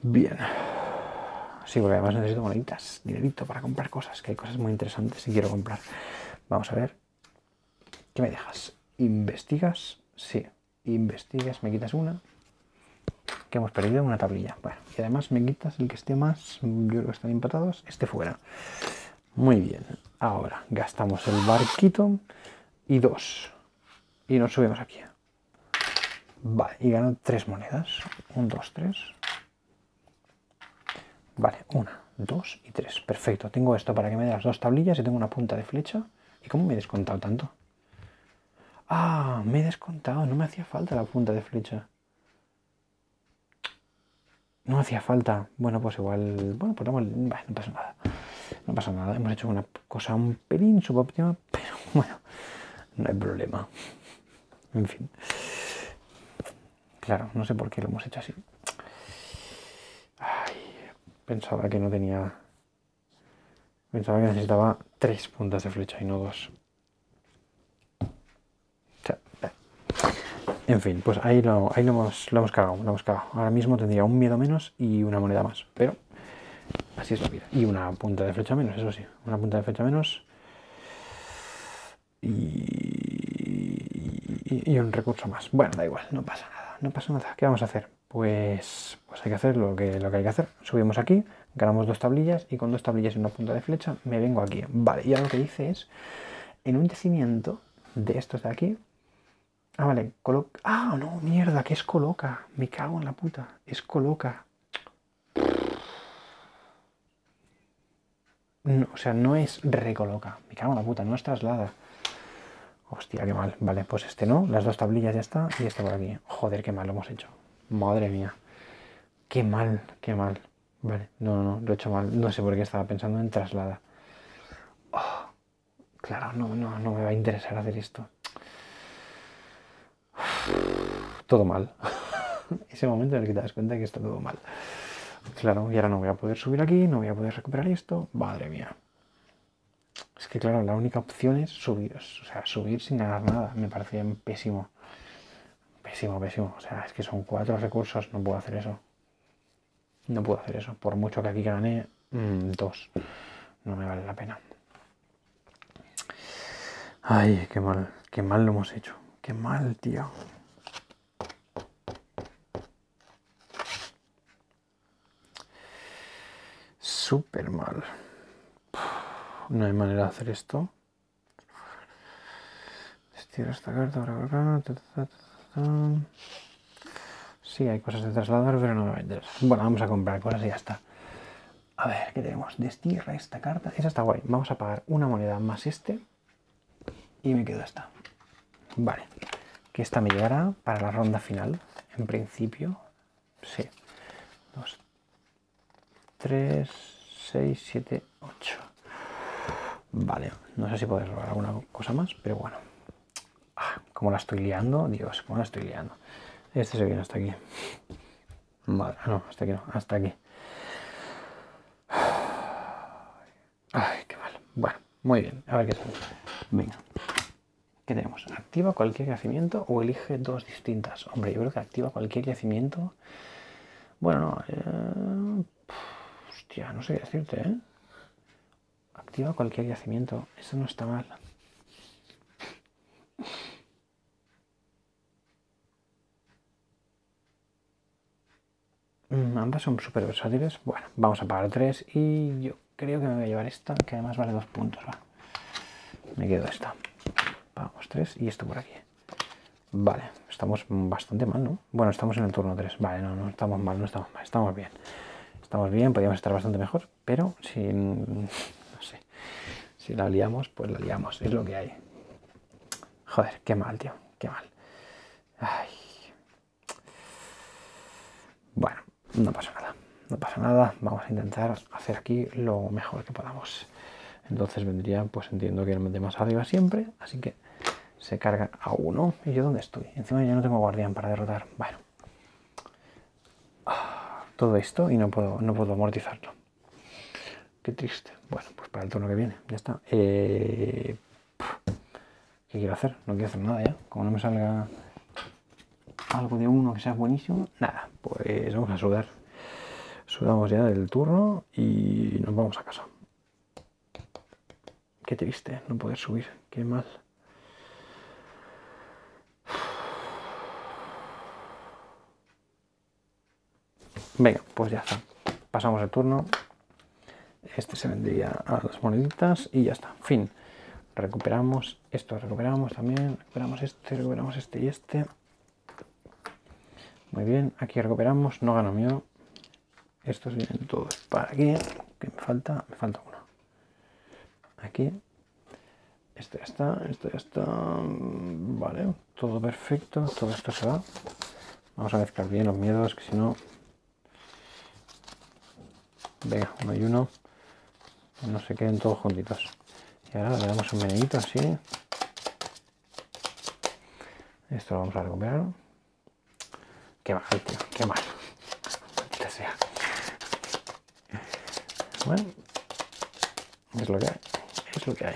Bien. Sí, porque además necesito moneditas, dinerito para comprar cosas, que hay cosas muy interesantes que quiero comprar. Vamos a ver. ¿Qué me dejas? ¿Investigas? Sí. Investigas, me quitas una. Que hemos perdido una tablilla. Bueno, y además me quitas el que esté más. Yo creo que están empatados. Este fuera. Muy bien. Ahora gastamos el barquito y dos. Y nos subimos aquí. Vale, y gano tres monedas. 1, 2, 3. Vale, 1, 2 y 3. Perfecto, tengo esto para que me dé las dos tablillas y tengo una punta de flecha. ¿Y cómo me he descontado tanto? Ah, me he descontado, no me hacía falta la punta de flecha. No hacía falta. Bueno, pues igual... Bueno, pues vamos... Vale, no pasa nada. No pasa nada, hemos hecho una cosa un pelín subóptima, pero bueno, no hay problema. En fin. Claro, no sé por qué lo hemos hecho así. Ay, pensaba que no tenía... Pensaba que necesitaba 3 puntas de flecha y no 2. En fin, pues ahí lo hemos cagado. Ahora mismo tendría un miedo menos y una moneda más, pero así es la vida. Y una punta de flecha menos, eso sí. Una punta de flecha menos y un recurso más. Bueno, da igual, no pasa nada, no pasa nada. ¿Qué vamos a hacer? Pues hay que hacer lo que hay que hacer. Subimos aquí, ganamos dos tablillas y con dos tablillas y una punta de flecha me vengo aquí. Vale, y ahora lo que hice es, en un cimiento de estos de aquí, ah, vale, coloca... Ah, no, mierda, que es coloca. Me cago en la puta. Es coloca. No, o sea, no es recoloca. Me cago en la puta, no es traslada. Hostia, qué mal. Vale, pues este no. Las dos tablillas ya está y este por aquí. Joder, qué mal lo hemos hecho. Madre mía. Qué mal, qué mal. Vale, no, lo he hecho mal. No sé por qué estaba pensando en traslada. Oh, claro, no me va a interesar hacer esto. Todo mal. Ese momento en el que te das cuenta que está todo mal. Claro, y ahora no voy a poder subir aquí, no voy a poder recuperar esto. Madre mía. Es que claro, la única opción es subir. O sea, subir sin ganar nada. Me parece pésimo. Pésimo, pésimo. O sea, es que son 4 recursos. No puedo hacer eso. No puedo hacer eso. Por mucho que aquí gane 2. No me vale la pena. Ay, qué mal. Qué mal lo hemos hecho. Qué mal, tío. Súper mal. No hay manera de hacer esto. Estiro esta carta por acá. Sí, hay cosas de trasladar, pero no me va a interesar. Bueno, vamos a comprar cosas y ya está. A ver, ¿qué tenemos? Destierra esta carta. Esa está guay. Vamos a pagar una moneda más este. Y me quedo esta. Vale, que esta me llegará para la ronda final, en principio, sí, 2, 3, 6, 7, 8, vale, no sé si podré robar alguna cosa más, pero bueno, como la estoy liando, Dios, como la estoy liando, este se viene hasta aquí, madre, no, hasta aquí no, hasta aquí, ay, qué mal, bueno, muy bien, a ver qué sale, venga. ¿Qué tenemos? ¿Activa cualquier yacimiento o elige dos distintas? Hombre, yo creo que activa cualquier yacimiento. Bueno, no. Hostia, no sé qué decirte, ¿eh? Activa cualquier yacimiento. Eso no está mal. Ambas son súper versátiles. Bueno, vamos a pagar 3 y yo creo que me voy a llevar esta, que además vale 2 puntos. Va. Me quedo esta. Pagamos 3 y esto por aquí. Vale, estamos bastante mal, ¿no? Bueno, estamos en el turno 3. Vale, no estamos mal, estamos bien. Estamos bien, podríamos estar bastante mejor, pero si... no sé. Si la liamos, pues la liamos. Es lo que hay. Joder, qué mal, tío. Qué mal. Ay. Bueno, no pasa nada. No pasa nada. Vamos a intentar hacer aquí lo mejor que podamos. Entonces vendría, pues entiendo que el de más arriba siempre. Así que se carga a uno. ¿Y yo dónde estoy? Encima ya no tengo guardián para derrotar. Bueno. Todo esto y no puedo amortizarlo. Qué triste. Bueno, pues para el turno que viene. Ya está. ¿Qué quiero hacer? No quiero hacer nada ya. Como no me salga algo de uno que sea buenísimo. Nada. Pues vamos a sudar. Sudamos ya del turno y nos vamos a casa. Qué triste no poder subir. Qué mal. Venga, pues ya está. Pasamos el turno. Este se vendría a las moneditas y ya está. Fin. Recuperamos esto, recuperamos también. Recuperamos este y este. Muy bien, aquí recuperamos. No gano mío. Estos vienen todos para aquí. Que me falta uno. Aquí. Esto ya está, esto ya está. Vale, todo perfecto. Todo esto se va. Vamos a mezclar bien los miedos, que si no... Venga, uno y uno. No se queden todos juntitos. Y ahora le damos un meneguito así. Esto lo vamos a recuperar. Qué mal, tío. Qué mal. Maldita sea. Bueno. Es lo que hay. Es lo que hay.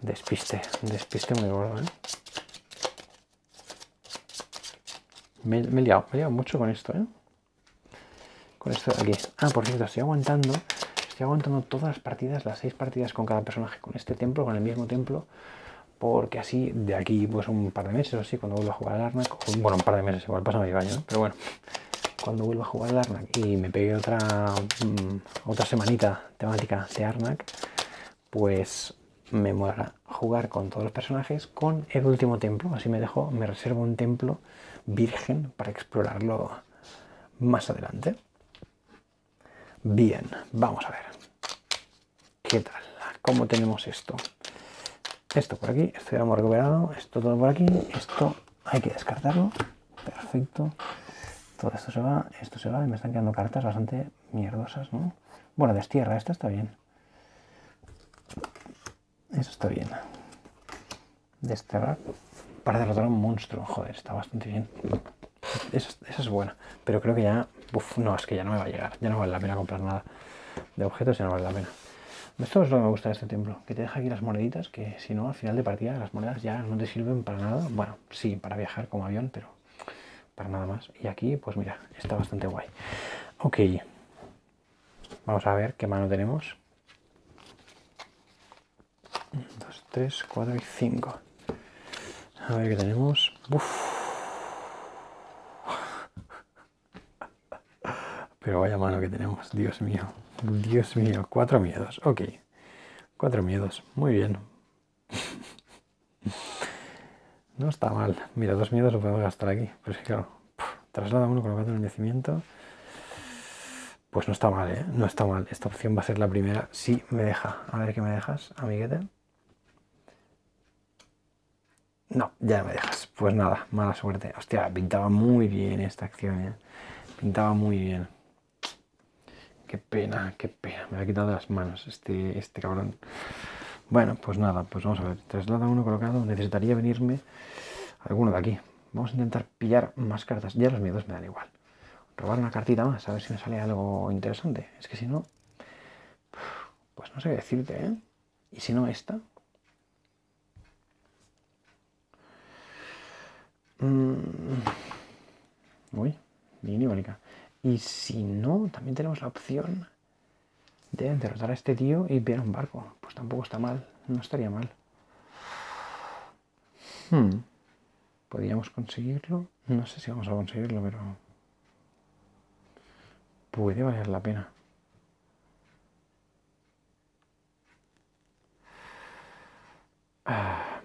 Despiste. Despiste muy gordo, ¿eh? Me he liado mucho con esto, ¿eh? Con esto de aquí. Ah, por cierto, estoy aguantando todas las partidas, las 6 partidas con cada personaje, con este templo, con el mismo templo, porque así de aquí, pues un par de meses o así, cuando vuelva a jugar al Arnak, bueno, un par de meses, igual pasa medio año, ¿no? Pero bueno, cuando vuelva a jugar al Arnak y me pegue otra semanita temática de Arnak, pues me molará jugar con todos los personajes con el último templo, así me reservo un templo virgen para explorarlo más adelante. Bien, vamos a ver. ¿Qué tal? ¿Cómo tenemos esto? Esto por aquí, esto ya hemos recuperado, esto todo por aquí, esto hay que descartarlo. Perfecto. Todo esto se va y me están quedando cartas bastante mierdosas, ¿no? Bueno, destierra, esta está bien. Eso está bien. Desterrar para derrotar a un monstruo. Joder, está bastante bien. Esa es buena, pero creo que ya... Uf, no, es que ya no me va a llegar, ya no vale la pena comprar nada de objetos, ya no vale la pena. Esto es lo que me gusta de este templo, que te deja aquí las moneditas, que si no, al final de partida las monedas ya no te sirven para nada. Bueno, sí, para viajar como avión, pero para nada más. Y aquí, pues mira, está bastante guay. Ok, vamos a ver qué mano tenemos. 1, 2, 3, 4 y 5. A ver qué tenemos. Uff. Pero vaya mano que tenemos, Dios mío. Dios mío, 4 miedos. Ok, 4 miedos. Muy bien. No está mal. Mira, 2 miedos lo podemos gastar aquí. Pero es que claro, traslada uno colocado en el envejecimiento. Pues no está mal, ¿eh? No está mal. Esta opción va a ser la primera. Sí, me deja. A ver qué me dejas, amiguete. No, ya no me dejas. Pues nada, mala suerte. Hostia, pintaba muy bien esta acción, ¿eh? Pintaba muy bien. Qué pena, qué pena. Me lo ha quitado de las manos este cabrón. Bueno, pues nada, pues vamos a ver. Traslada uno colocado. Necesitaría venirme alguno de aquí. Vamos a intentar pillar más cartas. Ya los miedos me dan igual. Robar una cartita más, a ver si me sale algo interesante. Es que si no... Pues no sé qué decirte, ¿eh? Y si no esta... Uy, bien irónica. Y si no, también tenemos la opción de derrotar a este tío y pillar un barco. Pues tampoco está mal, no estaría mal. ¿Podríamos conseguirlo? No sé si vamos a conseguirlo, pero puede valer la pena.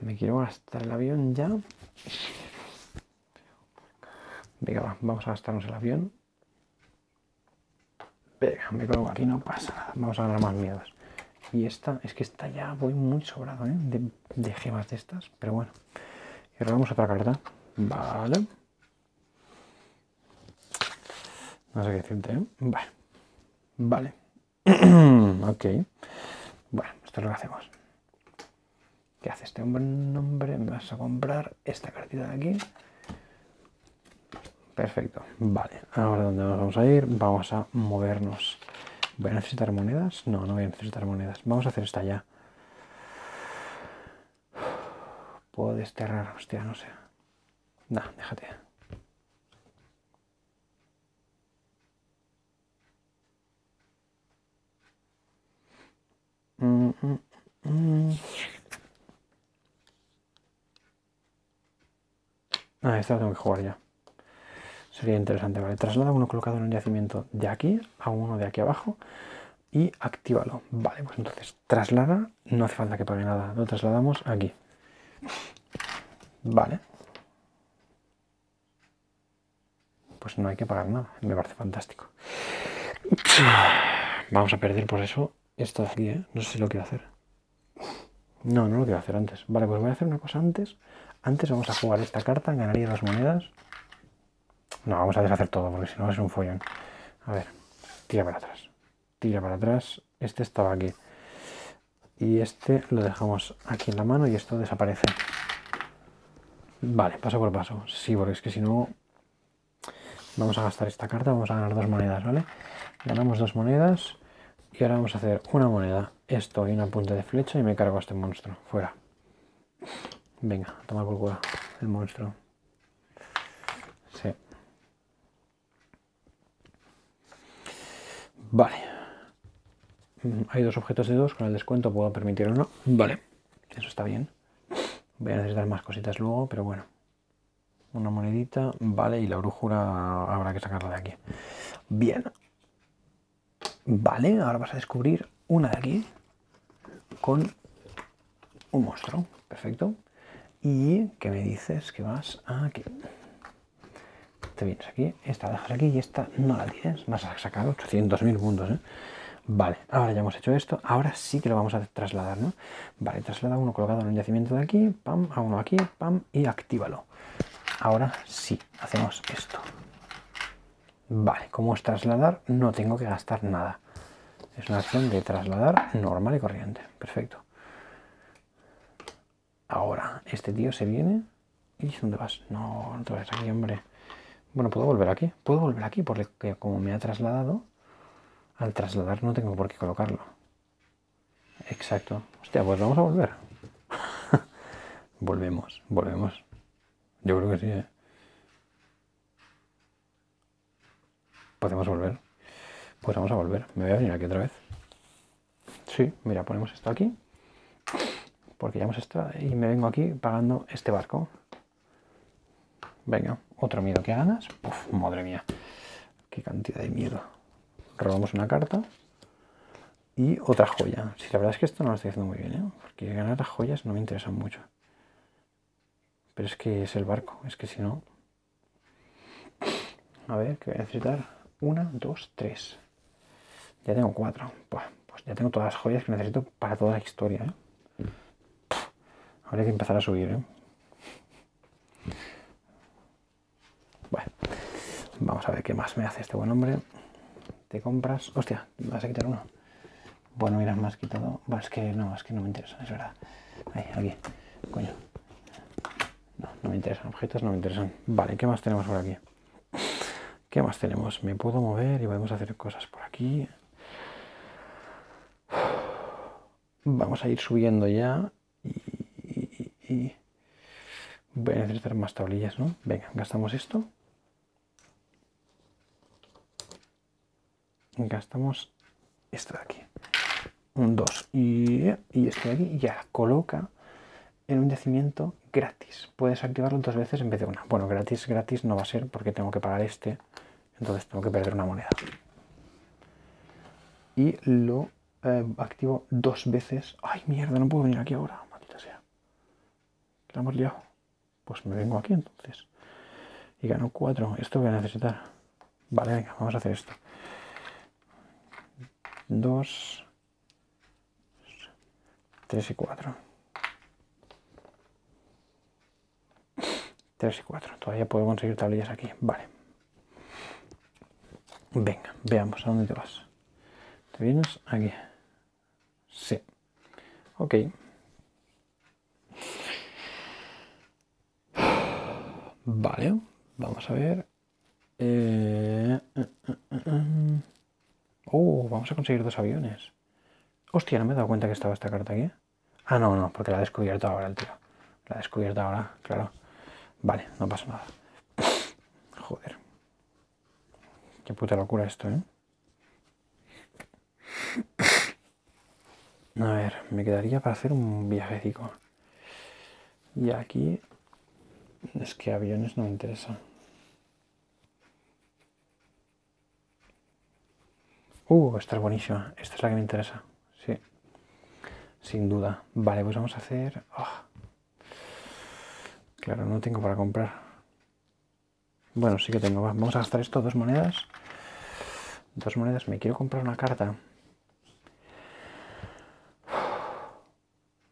Me quiero gastar el avión ya. Venga, va, vamos a gastarnos el avión. Venga, me coloco aquí, no pasa nada. Vamos a ganar más miedos. Y esta, es que esta ya voy muy sobrado, ¿eh? De gemas de estas, pero bueno. Y robamos otra carta. Vale. No sé qué decirte, ¿eh? Vale. Vale. Ok. Bueno, esto es lo que hacemos. ¿Qué hace este hombre? Me vas a comprar esta cartita de aquí. Perfecto. Vale. Ahora, ¿dónde nos vamos a ir? Vamos a movernos. ¿Voy a necesitar monedas? No, no voy a necesitar monedas. Vamos a hacer esta ya. Puedo desterrar, hostia, no sé. Nah, déjate. Ah, esta la tengo que jugar ya. Sería interesante, vale. Traslada uno colocado en un yacimiento de aquí a uno de aquí abajo y actívalo. Vale, pues entonces traslada, no hace falta que pague nada, lo trasladamos aquí. Vale. Pues no hay que pagar nada, me parece fantástico. Vamos a perder por eso esto de aquí, ¿eh? No sé si lo quiero hacer. No, no lo quiero hacer antes. Vale, pues voy a hacer una cosa antes. Antes vamos a jugar esta carta, ganaría las monedas. No, vamos a deshacer todo, porque si no es un follón. A ver, tira para atrás. Tira para atrás. Este estaba aquí. Y este lo dejamos aquí en la mano y esto desaparece. Vale, paso por paso. Sí, porque es que si no... Vamos a gastar esta carta, vamos a ganar dos monedas, ¿vale? Ganamos dos monedas. Y ahora vamos a hacer una moneda. Esto y una punta de flecha y me cargo a este monstruo. Fuera. Venga, toma por culo. El monstruo. Sí. Vale. Hay dos objetos de dos, con el descuento puedo permitir uno. Vale. Eso está bien. Voy a necesitar más cositas luego, pero bueno. Una monedita, vale, y la brújula habrá que sacarla de aquí. Bien. Vale, ahora vas a descubrir una de aquí con un monstruo. Perfecto. Y que me dices que vas aquí. Te vienes aquí, esta la dejas aquí y esta no la tienes. Vas a sacar 800.000 puntos, ¿eh? Vale, ahora ya hemos hecho esto. Ahora sí que lo vamos a trasladar, ¿no? Vale, traslada uno colocado en un yacimiento de aquí, pam, a uno aquí, pam, y actívalo. Ahora sí, hacemos esto. Vale, como es trasladar, no tengo que gastar nada. Es una acción de trasladar normal y corriente. Perfecto. Ahora, este tío se viene. ¿Y dónde vas? No, no te vas aquí, hombre. Bueno, puedo volver aquí. Puedo volver aquí porque como me ha trasladado, al trasladar no tengo por qué colocarlo. Exacto. Hostia, pues vamos a volver. Volvemos, volvemos. Yo creo que sí, ¿eh? Podemos volver. Pues vamos a volver. Me voy a venir aquí otra vez. Sí, mira, ponemos esto aquí. Porque ya hemos estado y me vengo aquí pagando este barco. Venga, otro miedo que ganas. Puf, madre mía. Qué cantidad de miedo. Robamos una carta. Y otra joya. Sí, la verdad es que esto no lo estoy haciendo muy bien, ¿eh? Porque ganar las joyas no me interesan mucho. Pero es que es el barco. Es que si no... A ver, que voy a necesitar 1, 2, 3. Ya tengo 4. Pues ya tengo todas las joyas que necesito para toda la historia, ¿eh? Habría que empezar a subir, ¿eh? Bueno, vamos a ver qué más me hace este buen hombre. Te compras... Hostia, me vas a quitar uno. Bueno, mira, me has quitado... Bueno, es que no me interesa, es verdad. Ahí, aquí. Coño. No, no me interesan. Objetos no me interesan. Vale, ¿qué más tenemos por aquí? ¿Qué más tenemos? Me puedo mover y podemos hacer cosas por aquí. Vamos a ir subiendo ya. Y... Voy a necesitar más tablillas, ¿no? Venga, gastamos esto. Gastamos esto de aquí. Un 2. Y esto de aquí ya coloca en un yacimiento gratis. Puedes activarlo 2 veces en vez de 1. Bueno, gratis, gratis no va a ser porque tengo que pagar este. Entonces tengo que perder una moneda. Y lo activo 2 veces. ¡Ay, mierda! No puedo venir aquí ahora, maldita sea. ¿La hemos liado? Pues me vengo aquí entonces. Y gano 4. Esto voy a necesitar. Vale, venga, vamos a hacer esto. 2, 3 y 4. 3 y 4. Todavía puedo conseguir tablillas aquí. Vale. Venga, veamos a dónde te vas. ¿Te vienes aquí? Sí. Ok. Vale. Vamos a ver. Oh, vamos a conseguir 2 aviones. Hostia, no me he dado cuenta que estaba esta carta aquí. Ah, no, no, porque la he descubierto ahora el tío. La he descubierto ahora, claro. Vale, no pasa nada. Joder. Qué puta locura esto, ¿eh? A ver, me quedaría para hacer un viajecico. Y aquí... Es que aviones no me interesan. Esta es buenísima. Esta es la que me interesa. Sí. Sin duda. Vale, pues vamos a hacer... Claro, no tengo para comprar. Bueno, sí que tengo. Vamos a gastar esto. 2 monedas. 2 monedas. Me quiero comprar una carta.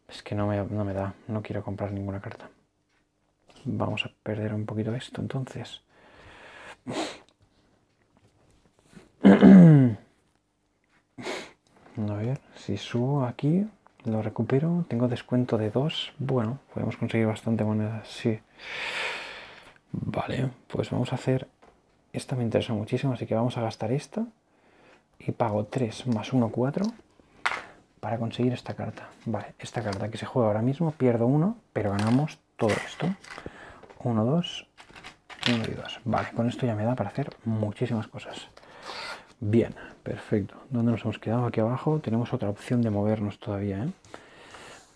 Es que no me da. No quiero comprar ninguna carta. Vamos a perder un poquito esto, entonces. A ver, si subo aquí, lo recupero. Tengo descuento de 2. Bueno, podemos conseguir bastante monedas, sí. Vale, pues vamos a hacer... Esta me interesa muchísimo, así que vamos a gastar esta. Y pago 3 más 1, 4. Para conseguir esta carta. Vale, esta carta que se juega ahora mismo, pierdo 1, pero ganamos todo esto. 1, 2, 1 y 2. Vale, con esto ya me da para hacer muchísimas cosas. Bien, perfecto. ¿Dónde nos hemos quedado? Aquí abajo tenemos otra opción de movernos todavía, ¿eh? Lo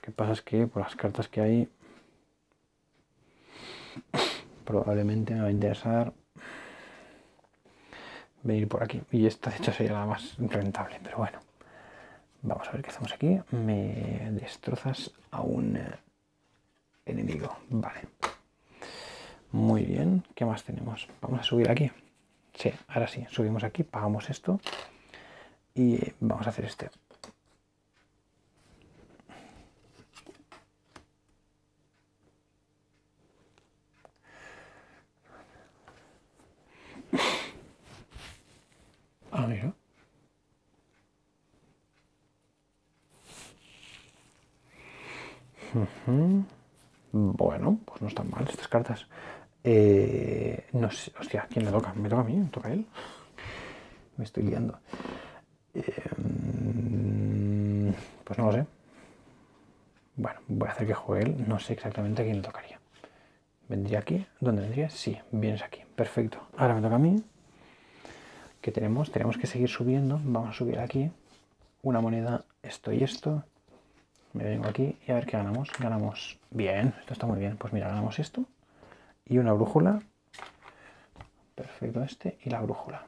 que pasa es que por las cartas que hay probablemente me va a interesar venir por aquí. Y esta de hecho sería la más rentable, pero bueno. Vamos a ver qué hacemos aquí. Me destrozas a un enemigo. Vale. Muy bien. ¿Qué más tenemos? Vamos a subir aquí. Sí, ahora sí, subimos aquí, pagamos esto y vamos a hacer este. Ah, mira. Bueno, pues no están mal estas cartas. No sé, hostia, ¿quién le toca? ¿Me toca a mí? ¿Me toca a él? Me estoy liando. Pues no lo sé. Bueno, voy a hacer que juegue él. No sé exactamente a quién le tocaría. ¿Vendría aquí? ¿Dónde vendría? Sí, vienes aquí. Perfecto. Ahora me toca a mí. ¿Qué tenemos? Tenemos que seguir subiendo. Vamos a subir aquí. 1 moneda, esto y esto. Me vengo aquí y a ver qué ganamos. Ganamos. Bien, esto está muy bien. Pues mira, ganamos esto. Y una brújula. Perfecto, este y la brújula.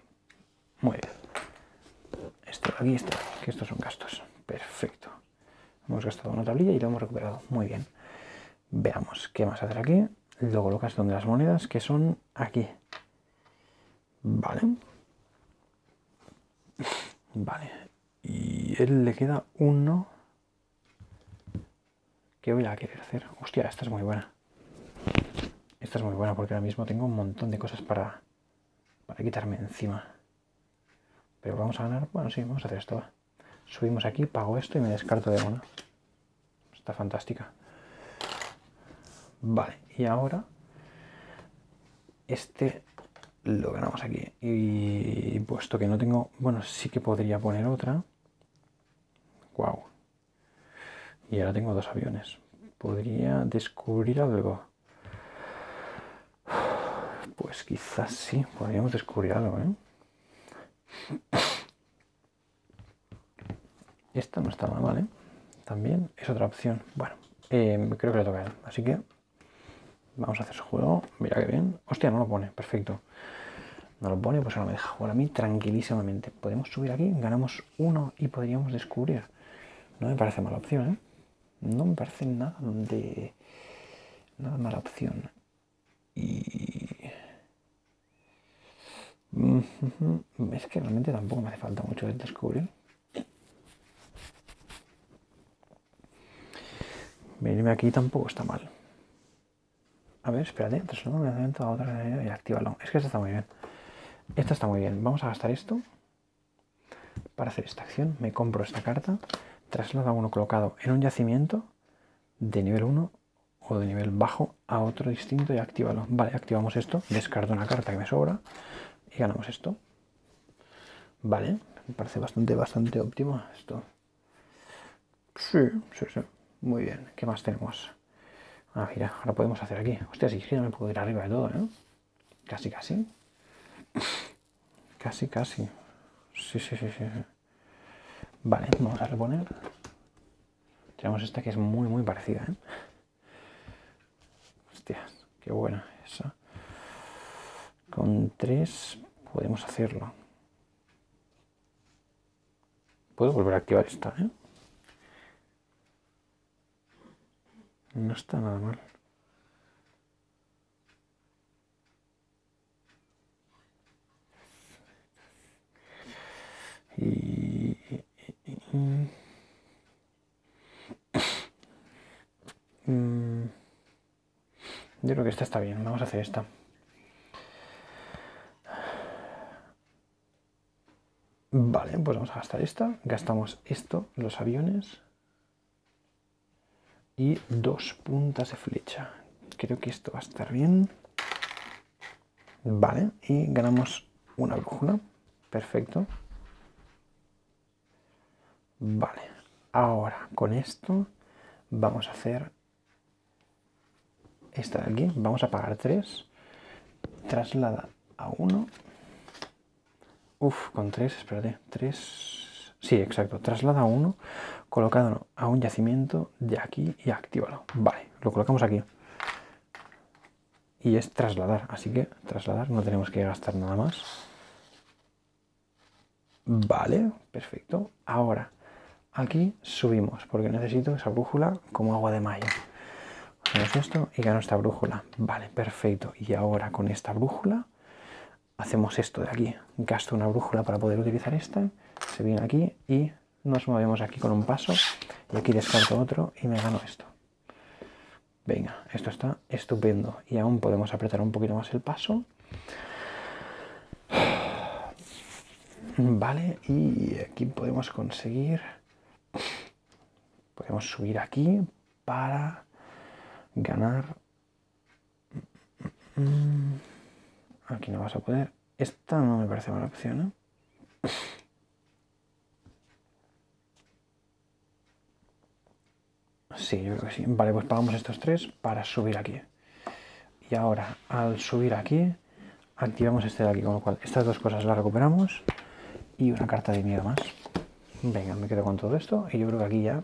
Muy bien. Esto aquí, esto, que estos son gastos. Perfecto. Hemos gastado una tablilla y lo hemos recuperado. Muy bien. Veamos qué más hacer aquí. Lo colocas donde las monedas, que son aquí. Vale. Vale. Y él le queda 1. ¿Qué voy a querer hacer? Hostia, esta es muy buena. Esta es muy buena porque ahora mismo tengo un montón de cosas para quitarme encima. Pero vamos a ganar. Bueno, sí, vamos a hacer esto. Va. Subimos aquí, pago esto y me descarto de una. Está fantástica. Vale, y ahora este lo ganamos aquí. Y puesto que no tengo... Bueno, sí que podría poner otra. Wow. Y ahora tengo 2 aviones. Podría descubrir algo. Pues quizás sí, podríamos descubrir algo, ¿eh? Esta no está mal, ¿eh? También es otra opción. Bueno, Creo que le toca a él, así que vamos a hacer su juego. Mira que bien. Hostia, no lo pone, perfecto. No lo pone, pues ahora me deja jugar a mí tranquilísimamente. Podemos subir aquí, ganamos uno y podríamos descubrir. No me parece mala opción, ¿eh? No me parece nada de... nada mala opción. Y... es que realmente tampoco me hace falta mucho el descubrir. Venirme aquí tampoco está mal. A ver, espérate, transforma un elemento a otro elemento y actívalo. Es que esta está muy bien. Esta está muy bien. Vamos a gastar esto para hacer esta acción. Me compro esta carta. Traslada uno colocado en un yacimiento de nivel 1 o de nivel bajo a otro distinto y actívalo. Vale, activamos esto. Descarto una carta que me sobra y ganamos esto. Vale, me parece bastante óptimo esto. Sí. Muy bien. ¿Qué más tenemos? Ah, mira, ahora podemos hacer aquí. Hostia, si gira me puedo ir arriba de todo, ¿eh? Casi. Casi. Sí. Vale, vamos a reponer. Tenemos esta que es muy parecida, ¿eh? Hostia, qué buena esa. Con 3 podemos hacerlo. Puedo volver a activar esta, ¿eh? No está nada mal. Yo creo que esta está bien. Vamos a hacer esta. Vale, pues vamos a gastar esta. Gastamos esto, los aviones. Y 2 puntas de flecha. Creo que esto va a estar bien. Vale, y ganamos una brújula. Perfecto. Vale, ahora con esto vamos a hacer esta de aquí. Vamos a pagar 3. Traslada a 1. Uf, con 3, espérate. 3... Sí, exacto. Traslada a 1, colocándolo a un yacimiento de aquí y actívalo. Vale, lo colocamos aquí. Y es trasladar, así que trasladar, no tenemos que gastar nada más. Vale, perfecto. Ahora, aquí subimos, porque necesito esa brújula como agua de mayo. Hacemos esto y gano esta brújula. Vale, perfecto. Y ahora con esta brújula hacemos esto de aquí. Gasto una brújula para poder utilizar esta. Se viene aquí y nos movemos aquí con un paso y aquí descarto otro y me gano esto. Venga, esto está estupendo y aún podemos apretar un poquito más el paso. Vale, y aquí podemos conseguir... podemos subir aquí para ganar... Aquí no vas a poder... Esta no me parece mala opción, ¿eh? Sí, yo creo que sí. Vale, pues pagamos estos 3 para subir aquí. Y ahora, al subir aquí, activamos este de aquí. Con lo cual, estas 2 cosas las recuperamos. Y una carta de miedo más. Venga, me quedo con todo esto. Y yo creo que aquí ya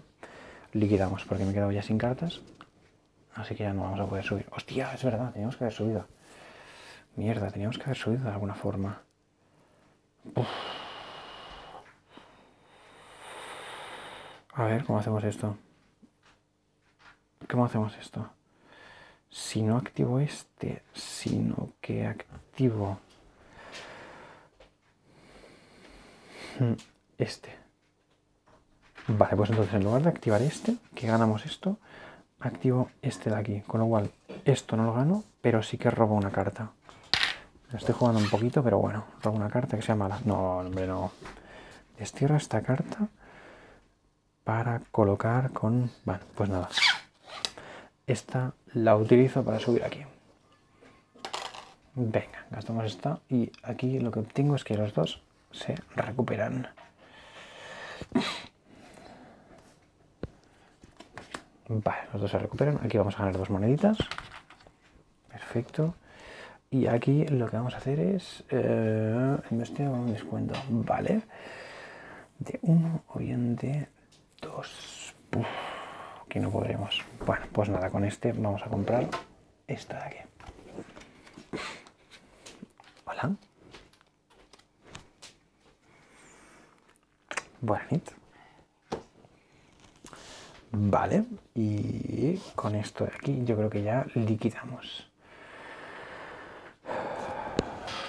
liquidamos, porque me he quedado ya sin cartas. Así que ya no vamos a poder subir. Hostia, es verdad, teníamos que haber subido. Mierda, teníamos que haber subido de alguna forma. Uf. A ver, ¿cómo hacemos esto? ¿Cómo hacemos esto? Si no activo este, sino que activo este. Vale, pues entonces en lugar de activar este, que ganamos esto, activo este de aquí. Con lo cual, esto no lo gano, pero sí que robo una carta. Estoy jugando un poquito, pero bueno, robo una carta que sea mala. No, hombre, no. Destierro esta carta para colocar con... Bueno, pues nada. Esta la utilizo para subir aquí. Venga, gastamos esta y aquí lo que obtengo es que los 2 se recuperan. Vale, los 2 se recuperan. Aquí vamos a ganar 2 moneditas. Perfecto. Y aquí lo que vamos a hacer es... investigar con un descuento. Vale. De 1 o bien de 2. Uf, aquí no podremos. Bueno, pues nada, con este vamos a comprar esta de aquí. Hola. Buena nit. Vale, y con esto de aquí yo creo que ya liquidamos.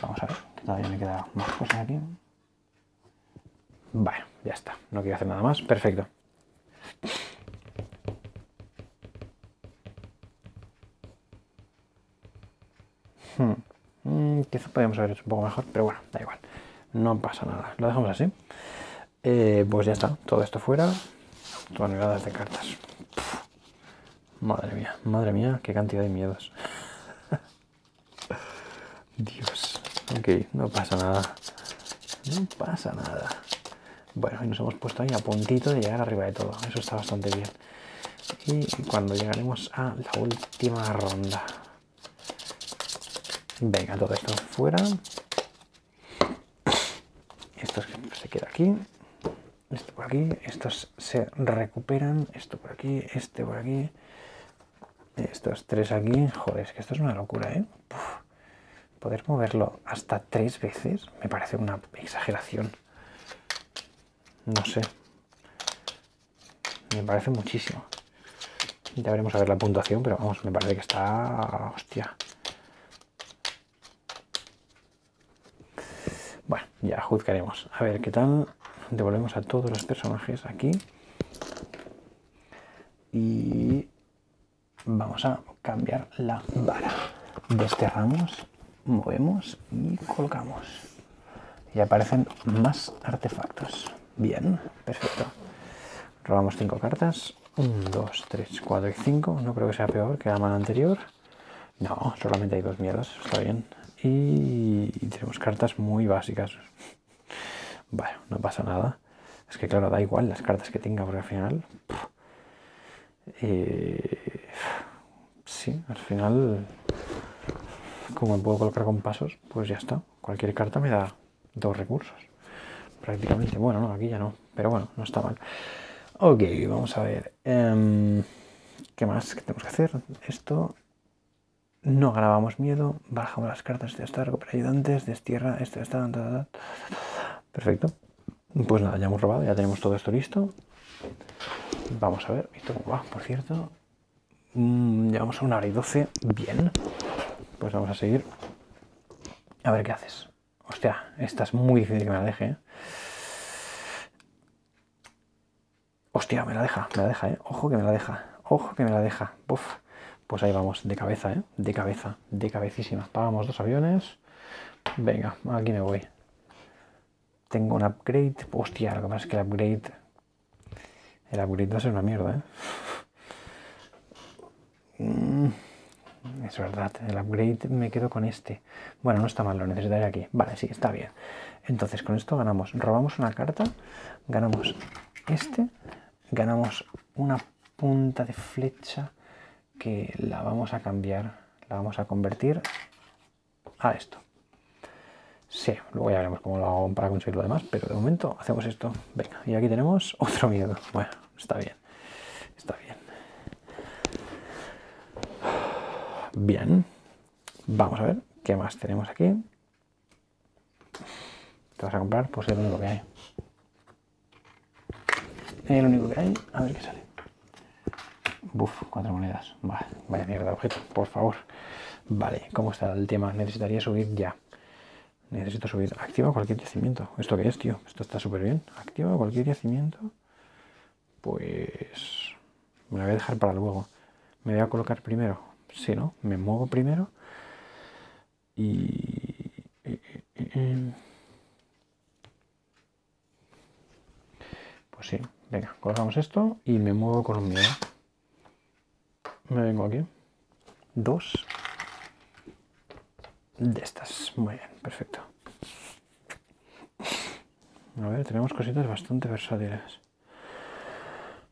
Vamos a ver, que todavía me quedan más cosas aquí. Bueno, ya está, no quiero hacer nada más, perfecto. Quizás podríamos haber hecho un poco mejor, pero bueno, da igual, no pasa nada, lo dejamos así. Pues ya está, todo esto fuera, toneladas de cartas. Pff, madre mía, qué cantidad de miedos. Dios, ok, no pasa nada, no pasa nada. Bueno, y nos hemos puesto ahí a puntito de llegar arriba de todo, eso está bastante bien. Y cuando llegaremos a la última ronda. Venga, todo esto fuera. Esto se queda aquí. Esto por aquí. Estos se recuperan. Esto por aquí. Este por aquí. Estos tres aquí. Joder, es que esto es una locura, ¿eh? Uf. Poder moverlo hasta 3 veces me parece una exageración. No sé. Me parece muchísimo. Ya veremos a ver la puntuación, pero vamos, me parece que está... Hostia. Bueno, ya juzgaremos. A ver qué tal. Devolvemos a todos los personajes aquí. Y vamos a cambiar la vara. Desterramos, movemos y colocamos. Y aparecen más artefactos. Bien, perfecto. Robamos 5 cartas. 1, 2, 3, 4 y 5. No creo que sea peor que la mano anterior. No, solamente hay 2 mierdas. Está bien. Y tenemos cartas muy básicas. Bueno, no pasa nada. Es que claro, da igual las cartas que tenga, porque al final... sí, al final... Como me puedo colocar con pasos, pues ya está. Cualquier carta me da 2 recursos. Prácticamente. Bueno, no, aquí ya no. Pero bueno, no está mal. Ok, vamos a ver. ¿Qué más tenemos que hacer? Esto... No grabamos miedo, bajamos las cartas de estar, recupera ayudantes, destierra, esto está, perfecto. Pues nada, ya hemos robado, ya tenemos todo esto listo. Vamos a ver, esto cómo va, por cierto. Llevamos a 1:12, bien. Pues vamos a seguir. A ver qué haces. Hostia, esta es muy difícil que me la deje, ¿eh? Hostia, me la deja, ¿eh? Ojo que me la deja, Uf. Pues ahí vamos, de cabeza, ¿eh? De cabecísima. Pagamos 2 aviones. Venga, aquí me voy. Tengo un upgrade. Hostia, lo que pasa es que el upgrade va a ser una mierda, ¿eh? Es verdad, el upgrade me quedo con este. Bueno, no está mal, lo necesitaré aquí. Vale, sí, está bien. Entonces, con esto ganamos. Robamos una carta. Ganamos este. Ganamos una punta de flecha, que la vamos a cambiar, la vamos a convertir a esto. Sí, luego ya veremos cómo lo hago para conseguir lo demás, pero de momento hacemos esto. Venga, y aquí tenemos otro miedo. Bueno, está bien, está bien. Bien, vamos a ver qué más tenemos aquí. Te vas a comprar, pues es lo único que hay. Es lo único que hay, a ver qué sale. Buf, 4 monedas. Vale, vaya mierda de objeto, por favor. Vale, ¿cómo está el tema? Necesitaría subir ya. Necesito subir. Activa cualquier yacimiento. ¿Esto qué es, tío? Esto está súper bien. Activa cualquier yacimiento. Pues... me lo voy a dejar para luego. Me voy a colocar primero. Sí, ¿no? Me muevo primero. Y... Pues sí. Venga, colocamos esto y me muevo con un miedo. Me vengo aquí. 2 de estas. Muy bien, perfecto. A ver, tenemos cositas bastante versátiles.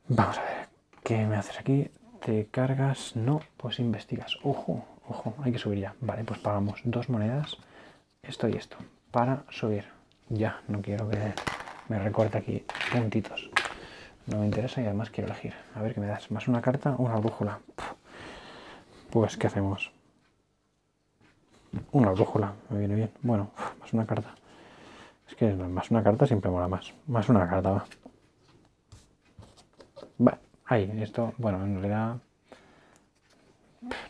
Vamos a ver. ¿Qué me haces aquí? ¿Te cargas? No, pues investigas. Ojo, ojo, hay que subir ya. Vale, pues pagamos 2 monedas. Esto y esto. Para subir. Ya, no quiero que me recorte aquí puntitos. No me interesa y además quiero elegir. A ver, ¿qué me das? ¿Más una carta o una brújula? Pues, ¿qué hacemos? Una brújula, me viene bien. Bueno, más una carta. Es que más una carta siempre mola más. Más una carta, va. Va, ahí, esto, bueno, en realidad...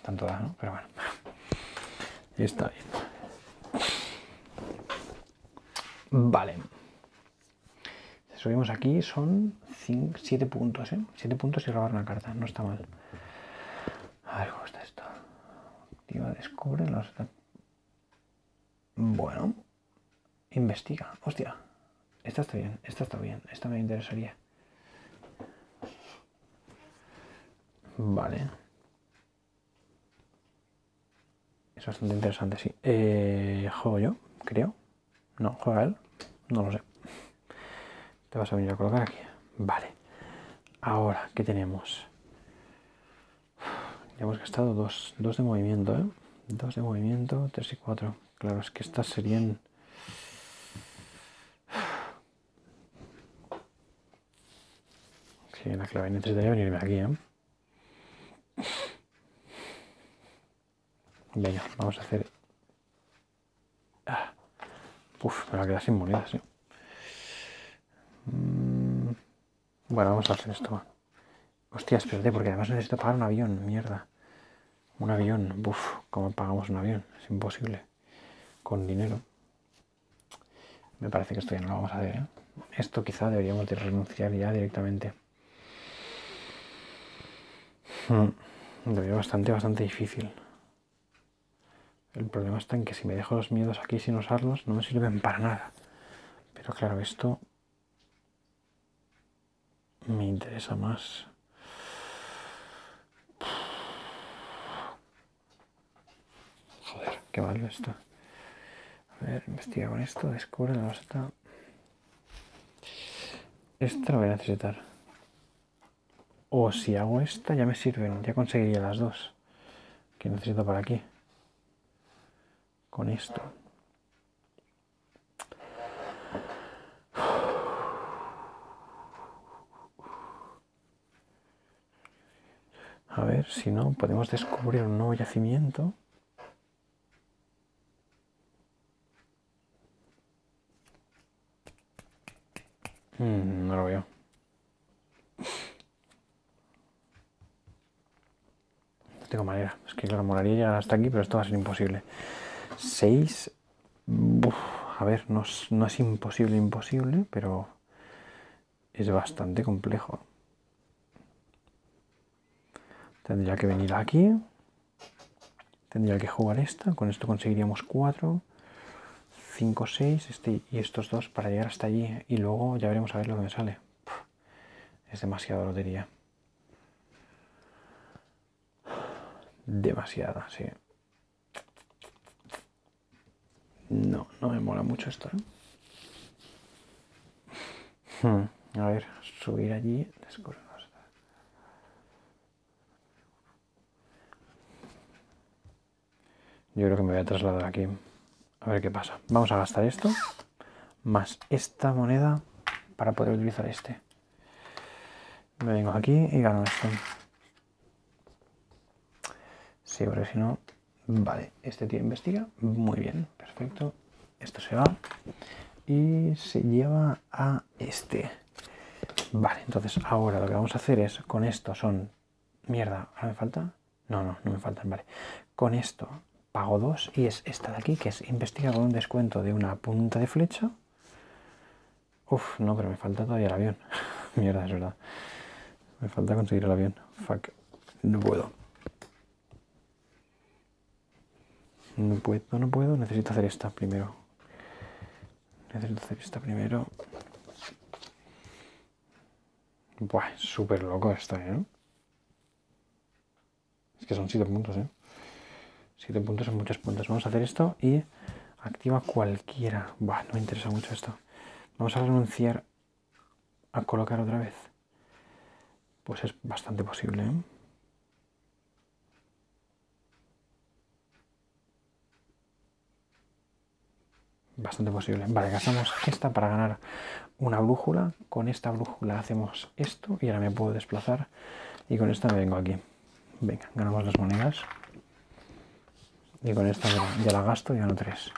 tanto da, ¿no? Pero bueno. Está bien. Vale. Si subimos aquí son 7 puntos, ¿eh? 7 puntos y robar una carta. No está mal. A ver cómo está esto. Activa, descubre los... Bueno. Investiga. Hostia. Esta está bien. Esta está bien. Esta me interesaría. Vale. Es bastante interesante, sí. ¿Juego yo? Creo. No, ¿juega él? No lo sé. Te vas a venir a colocar aquí. Vale. Ahora, ¿qué tenemos? Ya hemos gastado dos de movimiento, ¿eh? 2 de movimiento, 3 y 4. Claro, es que estas serían... Sí, la clave necesitaría venirme aquí, ¿eh? Venga, vamos a hacer... Uf, me va a quedar sin monedas, ¿eh? Bueno, vamos a hacer esto. Hostia, espérate, porque además necesito pagar un avión, mierda. Un avión, uff, ¿cómo pagamos un avión? Es imposible. Con dinero. Me parece que esto ya no lo vamos a hacer, ¿eh? Esto quizá deberíamos de renunciar ya directamente. Debería bastante difícil. El problema está en que si me dejo los miedos aquí sin usarlos, no me sirven para nada. Pero claro, esto me interesa más. Joder, qué malo esto. A ver, investiga con esto, descubre la hasta. Esta la voy a necesitar. O si hago esta ya me sirven, ya conseguiría las dos. ¿Qué necesito para aquí? Con esto. A ver, si no, podemos descubrir un nuevo yacimiento. No lo veo. No tengo manera. Es que claro, molaría llegar hasta aquí, pero esto va a ser imposible. 6, a ver, no es imposible, pero es bastante complejo. Tendría que venir aquí, tendría que jugar esta, con esto conseguiríamos 4, 5, 6, este y estos dos para llegar hasta allí, y luego ya veremos a ver lo que me sale. Es demasiada lotería. Demasiada, sí. No, no me mola mucho esto, ¿eh? A ver, subir allí. Yo creo que me voy a trasladar aquí. A ver qué pasa. Vamos a gastar esto. Más esta moneda para poder utilizar este. Me vengo aquí y gano esto. Sí, porque si no... Vale, este tío investiga. Muy bien, perfecto. Esto se va. Y se lleva a este. Vale, entonces ahora lo que vamos a hacer es... Con esto son... Mierda, ¿ahora me falta? No me faltan, vale. Con esto pago 2 y es esta de aquí, que es investiga con un descuento de una punta de flecha. Uf, no, pero me falta todavía el avión. Mierda, es verdad. Me falta conseguir el avión. Fuck, no puedo. No puedo, necesito hacer esta primero. Buah, es súper loco esto, ¿eh? Es que son 7 puntos, ¿eh? 7 puntos son muchos puntos. Vamos a hacer esto y activa cualquiera. Buah, no me interesa mucho esto. Vamos a renunciar a colocar otra vez. Pues es bastante posible, ¿eh? bastante posible. Vale, gastamos esta para ganar una brújula. Con esta brújula hacemos esto y ahora me puedo desplazar. Y con esta me vengo aquí. Venga, ganamos las monedas. Y con esta ya la gasto y gano 3.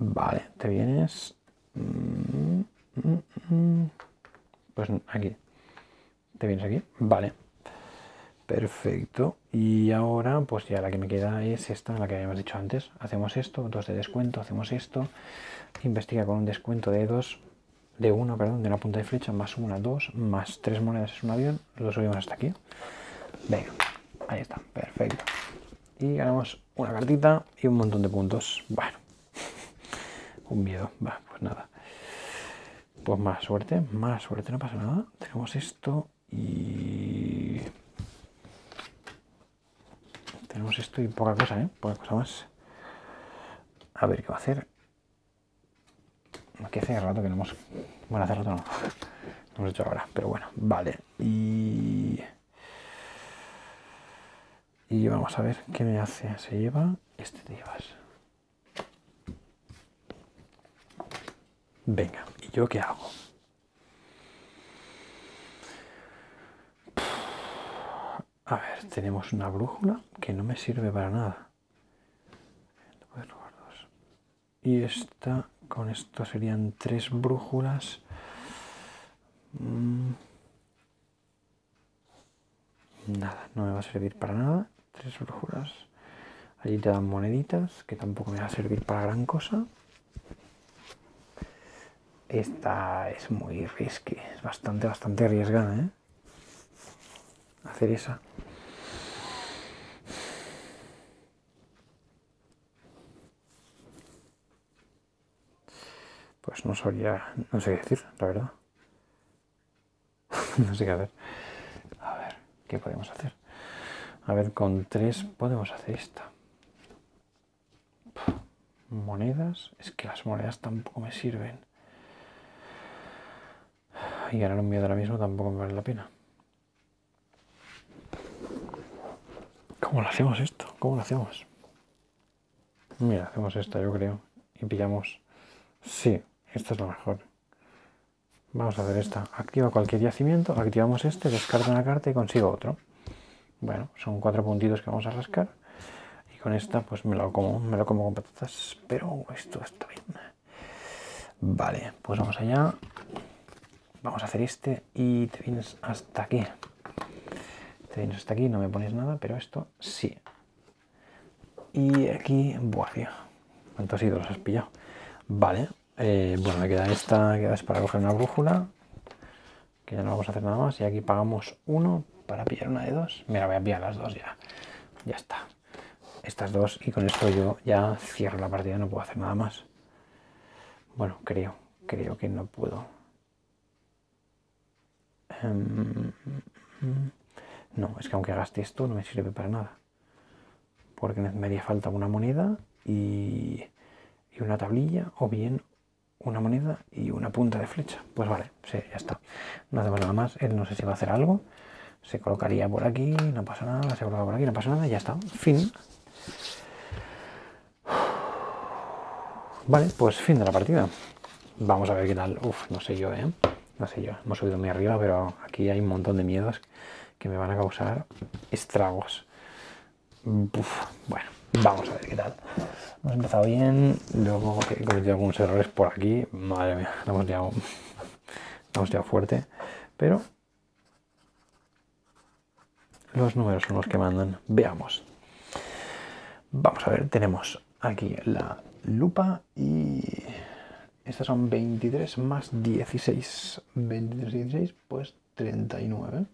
Vale, te vienes... Pues aquí. Te vienes aquí. Vale. Perfecto. Y ahora, pues ya la que me queda es esta, la que habíamos dicho antes. Hacemos esto, 2 de descuento, hacemos esto. Investiga con un descuento de 2, de 1, perdón, de una punta de flecha, más 1, 2, más 3 monedas es un avión. Lo subimos hasta aquí. Venga, ahí está, perfecto. Y ganamos una cartita y un montón de puntos. Bueno, un miedo. Va, pues nada. Pues más suerte, no pasa nada. Tenemos esto y... Tenemos esto y poca cosa, ¿eh? Poca cosa más. A ver, ¿qué va a hacer? Que hace rato que no hemos... Bueno, hace rato no. Lo hemos hecho ahora, pero bueno, vale. Y vamos a ver qué me hace. Se lleva... Este te llevas. Venga, ¿y yo qué hago? A ver, tenemos una brújula que no me sirve para nada. Puedes robar 2. Y esta, con esto serían 3 brújulas. Nada, no me va a servir para nada. 3 brújulas. Allí te dan moneditas, que tampoco me va a servir para gran cosa. Esta es muy risky, es bastante arriesgada, ¿eh? Hacer esa. Pues no sabría, no sé qué decir, la verdad. No sé qué hacer. A ver, ¿qué podemos hacer? A ver, con 3 podemos hacer esta. Monedas, es que las monedas tampoco me sirven. Y ganar un miedo ahora mismo tampoco me vale la pena. ¿Cómo lo hacemos esto? ¿Cómo lo hacemos? Mira, hacemos esta, yo creo. Y pillamos... Sí, esta es la mejor. Vamos a hacer esta. Activa cualquier yacimiento, activamos este, descarta una carta y consigo otro. Bueno, son 4 puntitos que vamos a rascar. Y con esta pues me lo como con patatas. Pero esto está bien. Vale, pues vamos allá. Vamos a hacer este y te vienes hasta aquí. Te vienes hasta aquí, no me pones nada, pero esto sí. Y aquí, buah, tío. ¿Cuántos ídolos has pillado? Vale. Bueno, me queda esta, que es para coger una brújula. Que ya no vamos a hacer nada más. Y aquí pagamos 1 para pillar una de 2. Mira, voy a pillar las 2 ya. Ya está. Estas 2 y con esto yo ya cierro la partida. No puedo hacer nada más. Bueno, creo que no puedo. No, es que aunque gaste esto no me sirve para nada. Porque me haría falta una moneda y una tablilla, o bien una moneda y una punta de flecha. Pues vale, sí, ya está. No hacemos nada más. Él no sé si va a hacer algo. Se colocaría por aquí, no pasa nada. Se coloca por aquí, no pasa nada. Ya está. Fin. Vale, pues fin de la partida. Vamos a ver qué tal. Uf, no sé yo, ¿eh? No sé yo, hemos subido muy arriba, pero aquí hay un montón de miedos que me van a causar estragos. Uf, bueno, vamos a ver qué tal. Hemos empezado bien, luego he cometido algunos errores por aquí. Madre mía, la hemos liado fuerte, pero los números son los que mandan. Veamos. Vamos a ver, tenemos aquí la lupa y... Estas son 23 más 16. 23 y 16, pues 39.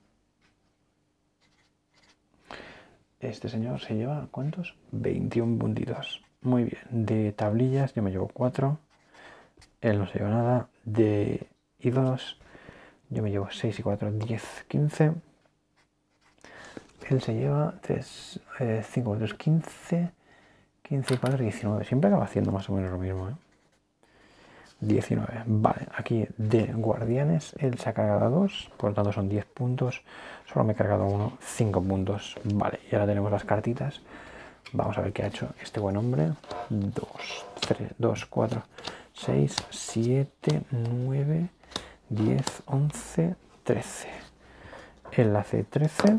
Este señor se lleva, ¿cuántos? 21 puntitos. Muy bien. De tablillas yo me llevo 4. Él no se lleva nada. De ídolos yo me llevo 6 y 4, 10, 15. Él se lleva 3, 5, 4, 15. 15 y 4, 19. Siempre acaba haciendo más o menos lo mismo, ¿eh? 19, vale, aquí de guardianes, él se ha cargado 2, por lo tanto son 10 puntos, solo me he cargado uno, 5 puntos, vale, y ahora tenemos las cartitas Vamos a ver qué ha hecho este buen hombre. 2, 3, 2, 4, 6, 7, 9, 10, 11, 13. Enlace 13.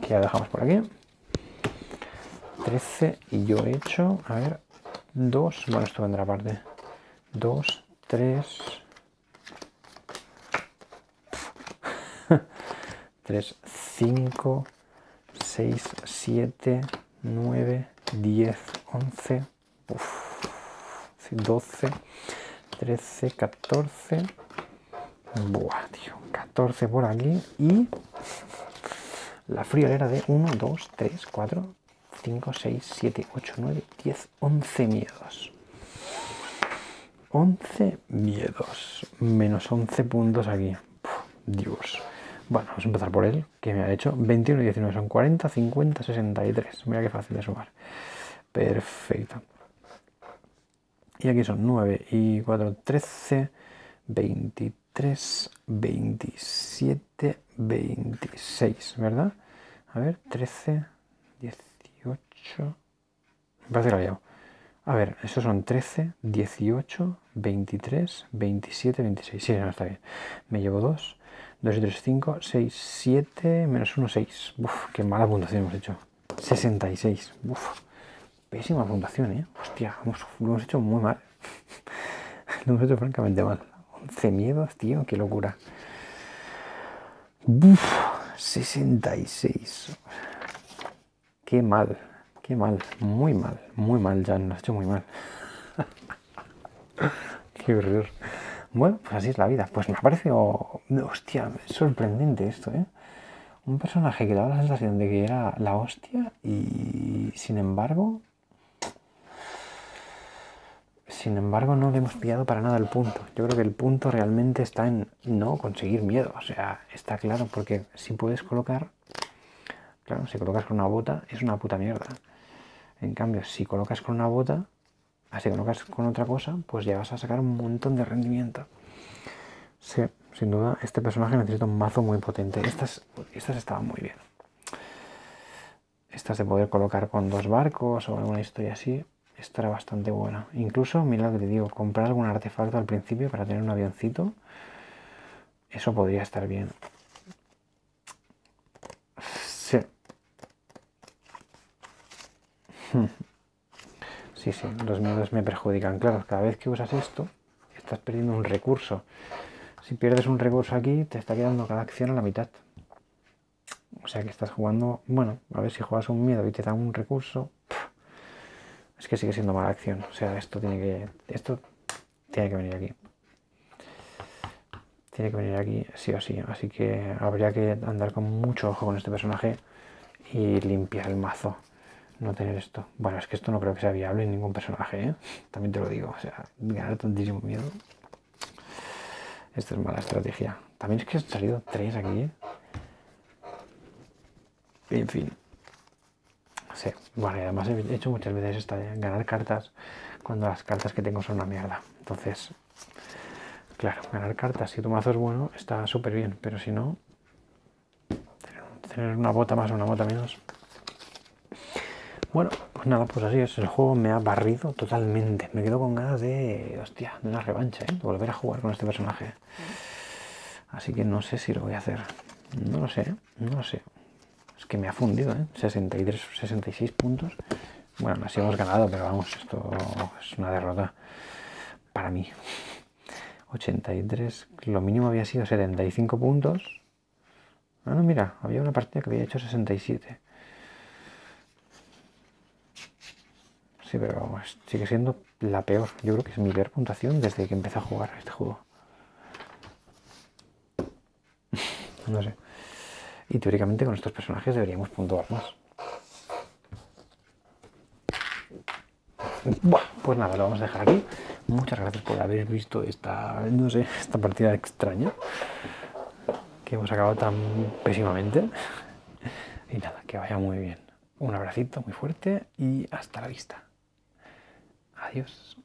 Que ya dejamos por aquí. 13 y yo he hecho, a ver, 2, bueno, esto vendrá aparte. 2, 3, 3, 5, 6, 7, 9, 10, 11, 12, 13, 14, buah, tío, 14 por aquí y la friolera de 1, 2, 3, 4, 5, 6, 7, 8, 9, 10, 11 miedos. 11 miedos. Menos 11 puntos aquí. Puf, Dios. Bueno, vamos a empezar por él, que me ha hecho 21 y 19. Son 40, 50, 63. Mira qué fácil de sumar. Perfecto. Y aquí son 9 y 4, 13, 23, 27, 26. ¿Verdad? A ver, 13, 18. Me parece que lo llevo. A ver, estos son 13, 18, 23, 27, 26. Sí, no, está bien. Me llevo 2. 2 y 3, 5, 6, 7, menos 1, 6. Uf, qué mala puntuación hemos hecho. 66. Uf, pésima puntuación, ¿eh? Hostia, lo hemos hecho muy mal. Lo hemos hecho francamente mal. 11 miedos, tío, qué locura. Uf, 66. Qué mal. Qué mal, muy mal, Jan, lo has hecho muy mal. Qué horror. Bueno, pues así es la vida. Pues me ha parecido, hostia, sorprendente esto, ¿eh? Un personaje que daba la sensación de que era la hostia y, sin embargo, no le hemos pillado para nada el punto. Yo creo que el punto realmente está en no conseguir miedo. O sea, está claro, porque si puedes colocar, claro, si colocas con una bota, es una puta mierda. En cambio, si colocas con una bota, así colocas con otra cosa, pues ya vas a sacar un montón de rendimiento. Sí, sin duda, este personaje necesita un mazo muy potente. Estas estaban muy bien. Estas de poder colocar con dos barcos o alguna historia así, esta era bastante buena. Incluso, mira lo que te digo, comprar algún artefacto al principio para tener un avioncito, eso podría estar bien. Sí, sí, los miedos me perjudican. Claro, cada vez que usas esto, estás perdiendo un recurso. Si pierdes un recurso aquí, te está quedando cada acción a la mitad. O sea que estás jugando... Bueno, a ver, si juegas un miedo y te da un recurso... Es que sigue siendo mala acción. O sea, esto tiene que venir aquí. Tiene que venir aquí, sí o sí. Así que habría que andar con mucho ojo con este personaje y limpiar el mazo. No tener esto. Bueno, es que esto no creo que sea viable en ningún personaje, ¿eh? También te lo digo. O sea, ganar tantísimo miedo. Esta es mala estrategia. También es que han salido 3 aquí, ¿eh? En fin. Sí. Bueno, y además he hecho muchas veces esta de ganar cartas cuando las cartas que tengo son una mierda. Entonces, claro, ganar cartas si tu mazo es bueno está súper bien. Pero si no, tener una bota más o una bota menos... Bueno, pues nada, pues así es, el juego me ha barrido totalmente. Me quedo con ganas de, hostia, de una revancha, ¿eh? De volver a jugar con este personaje. Así que no sé si lo voy a hacer. No lo sé, no lo sé. Es que me ha fundido, ¿eh? 63, 66 puntos. Bueno, no, sí hemos ganado, pero vamos, esto es una derrota para mí. 83, lo mínimo había sido 75 puntos. Ah, no, mira, había una partida que había hecho 67. Sí, pero vamos, sigue siendo la peor. Yo creo que es mi peor puntuación desde que empecé a jugar este juego. No sé. Y teóricamente con estos personajes deberíamos puntuar más. Buah, pues nada, lo vamos a dejar aquí. Muchas gracias por haber visto esta, no sé, esta partida extraña que hemos acabado tan pésimamente. Y nada, que vaya muy bien. Un abracito muy fuerte y hasta la vista. Adiós.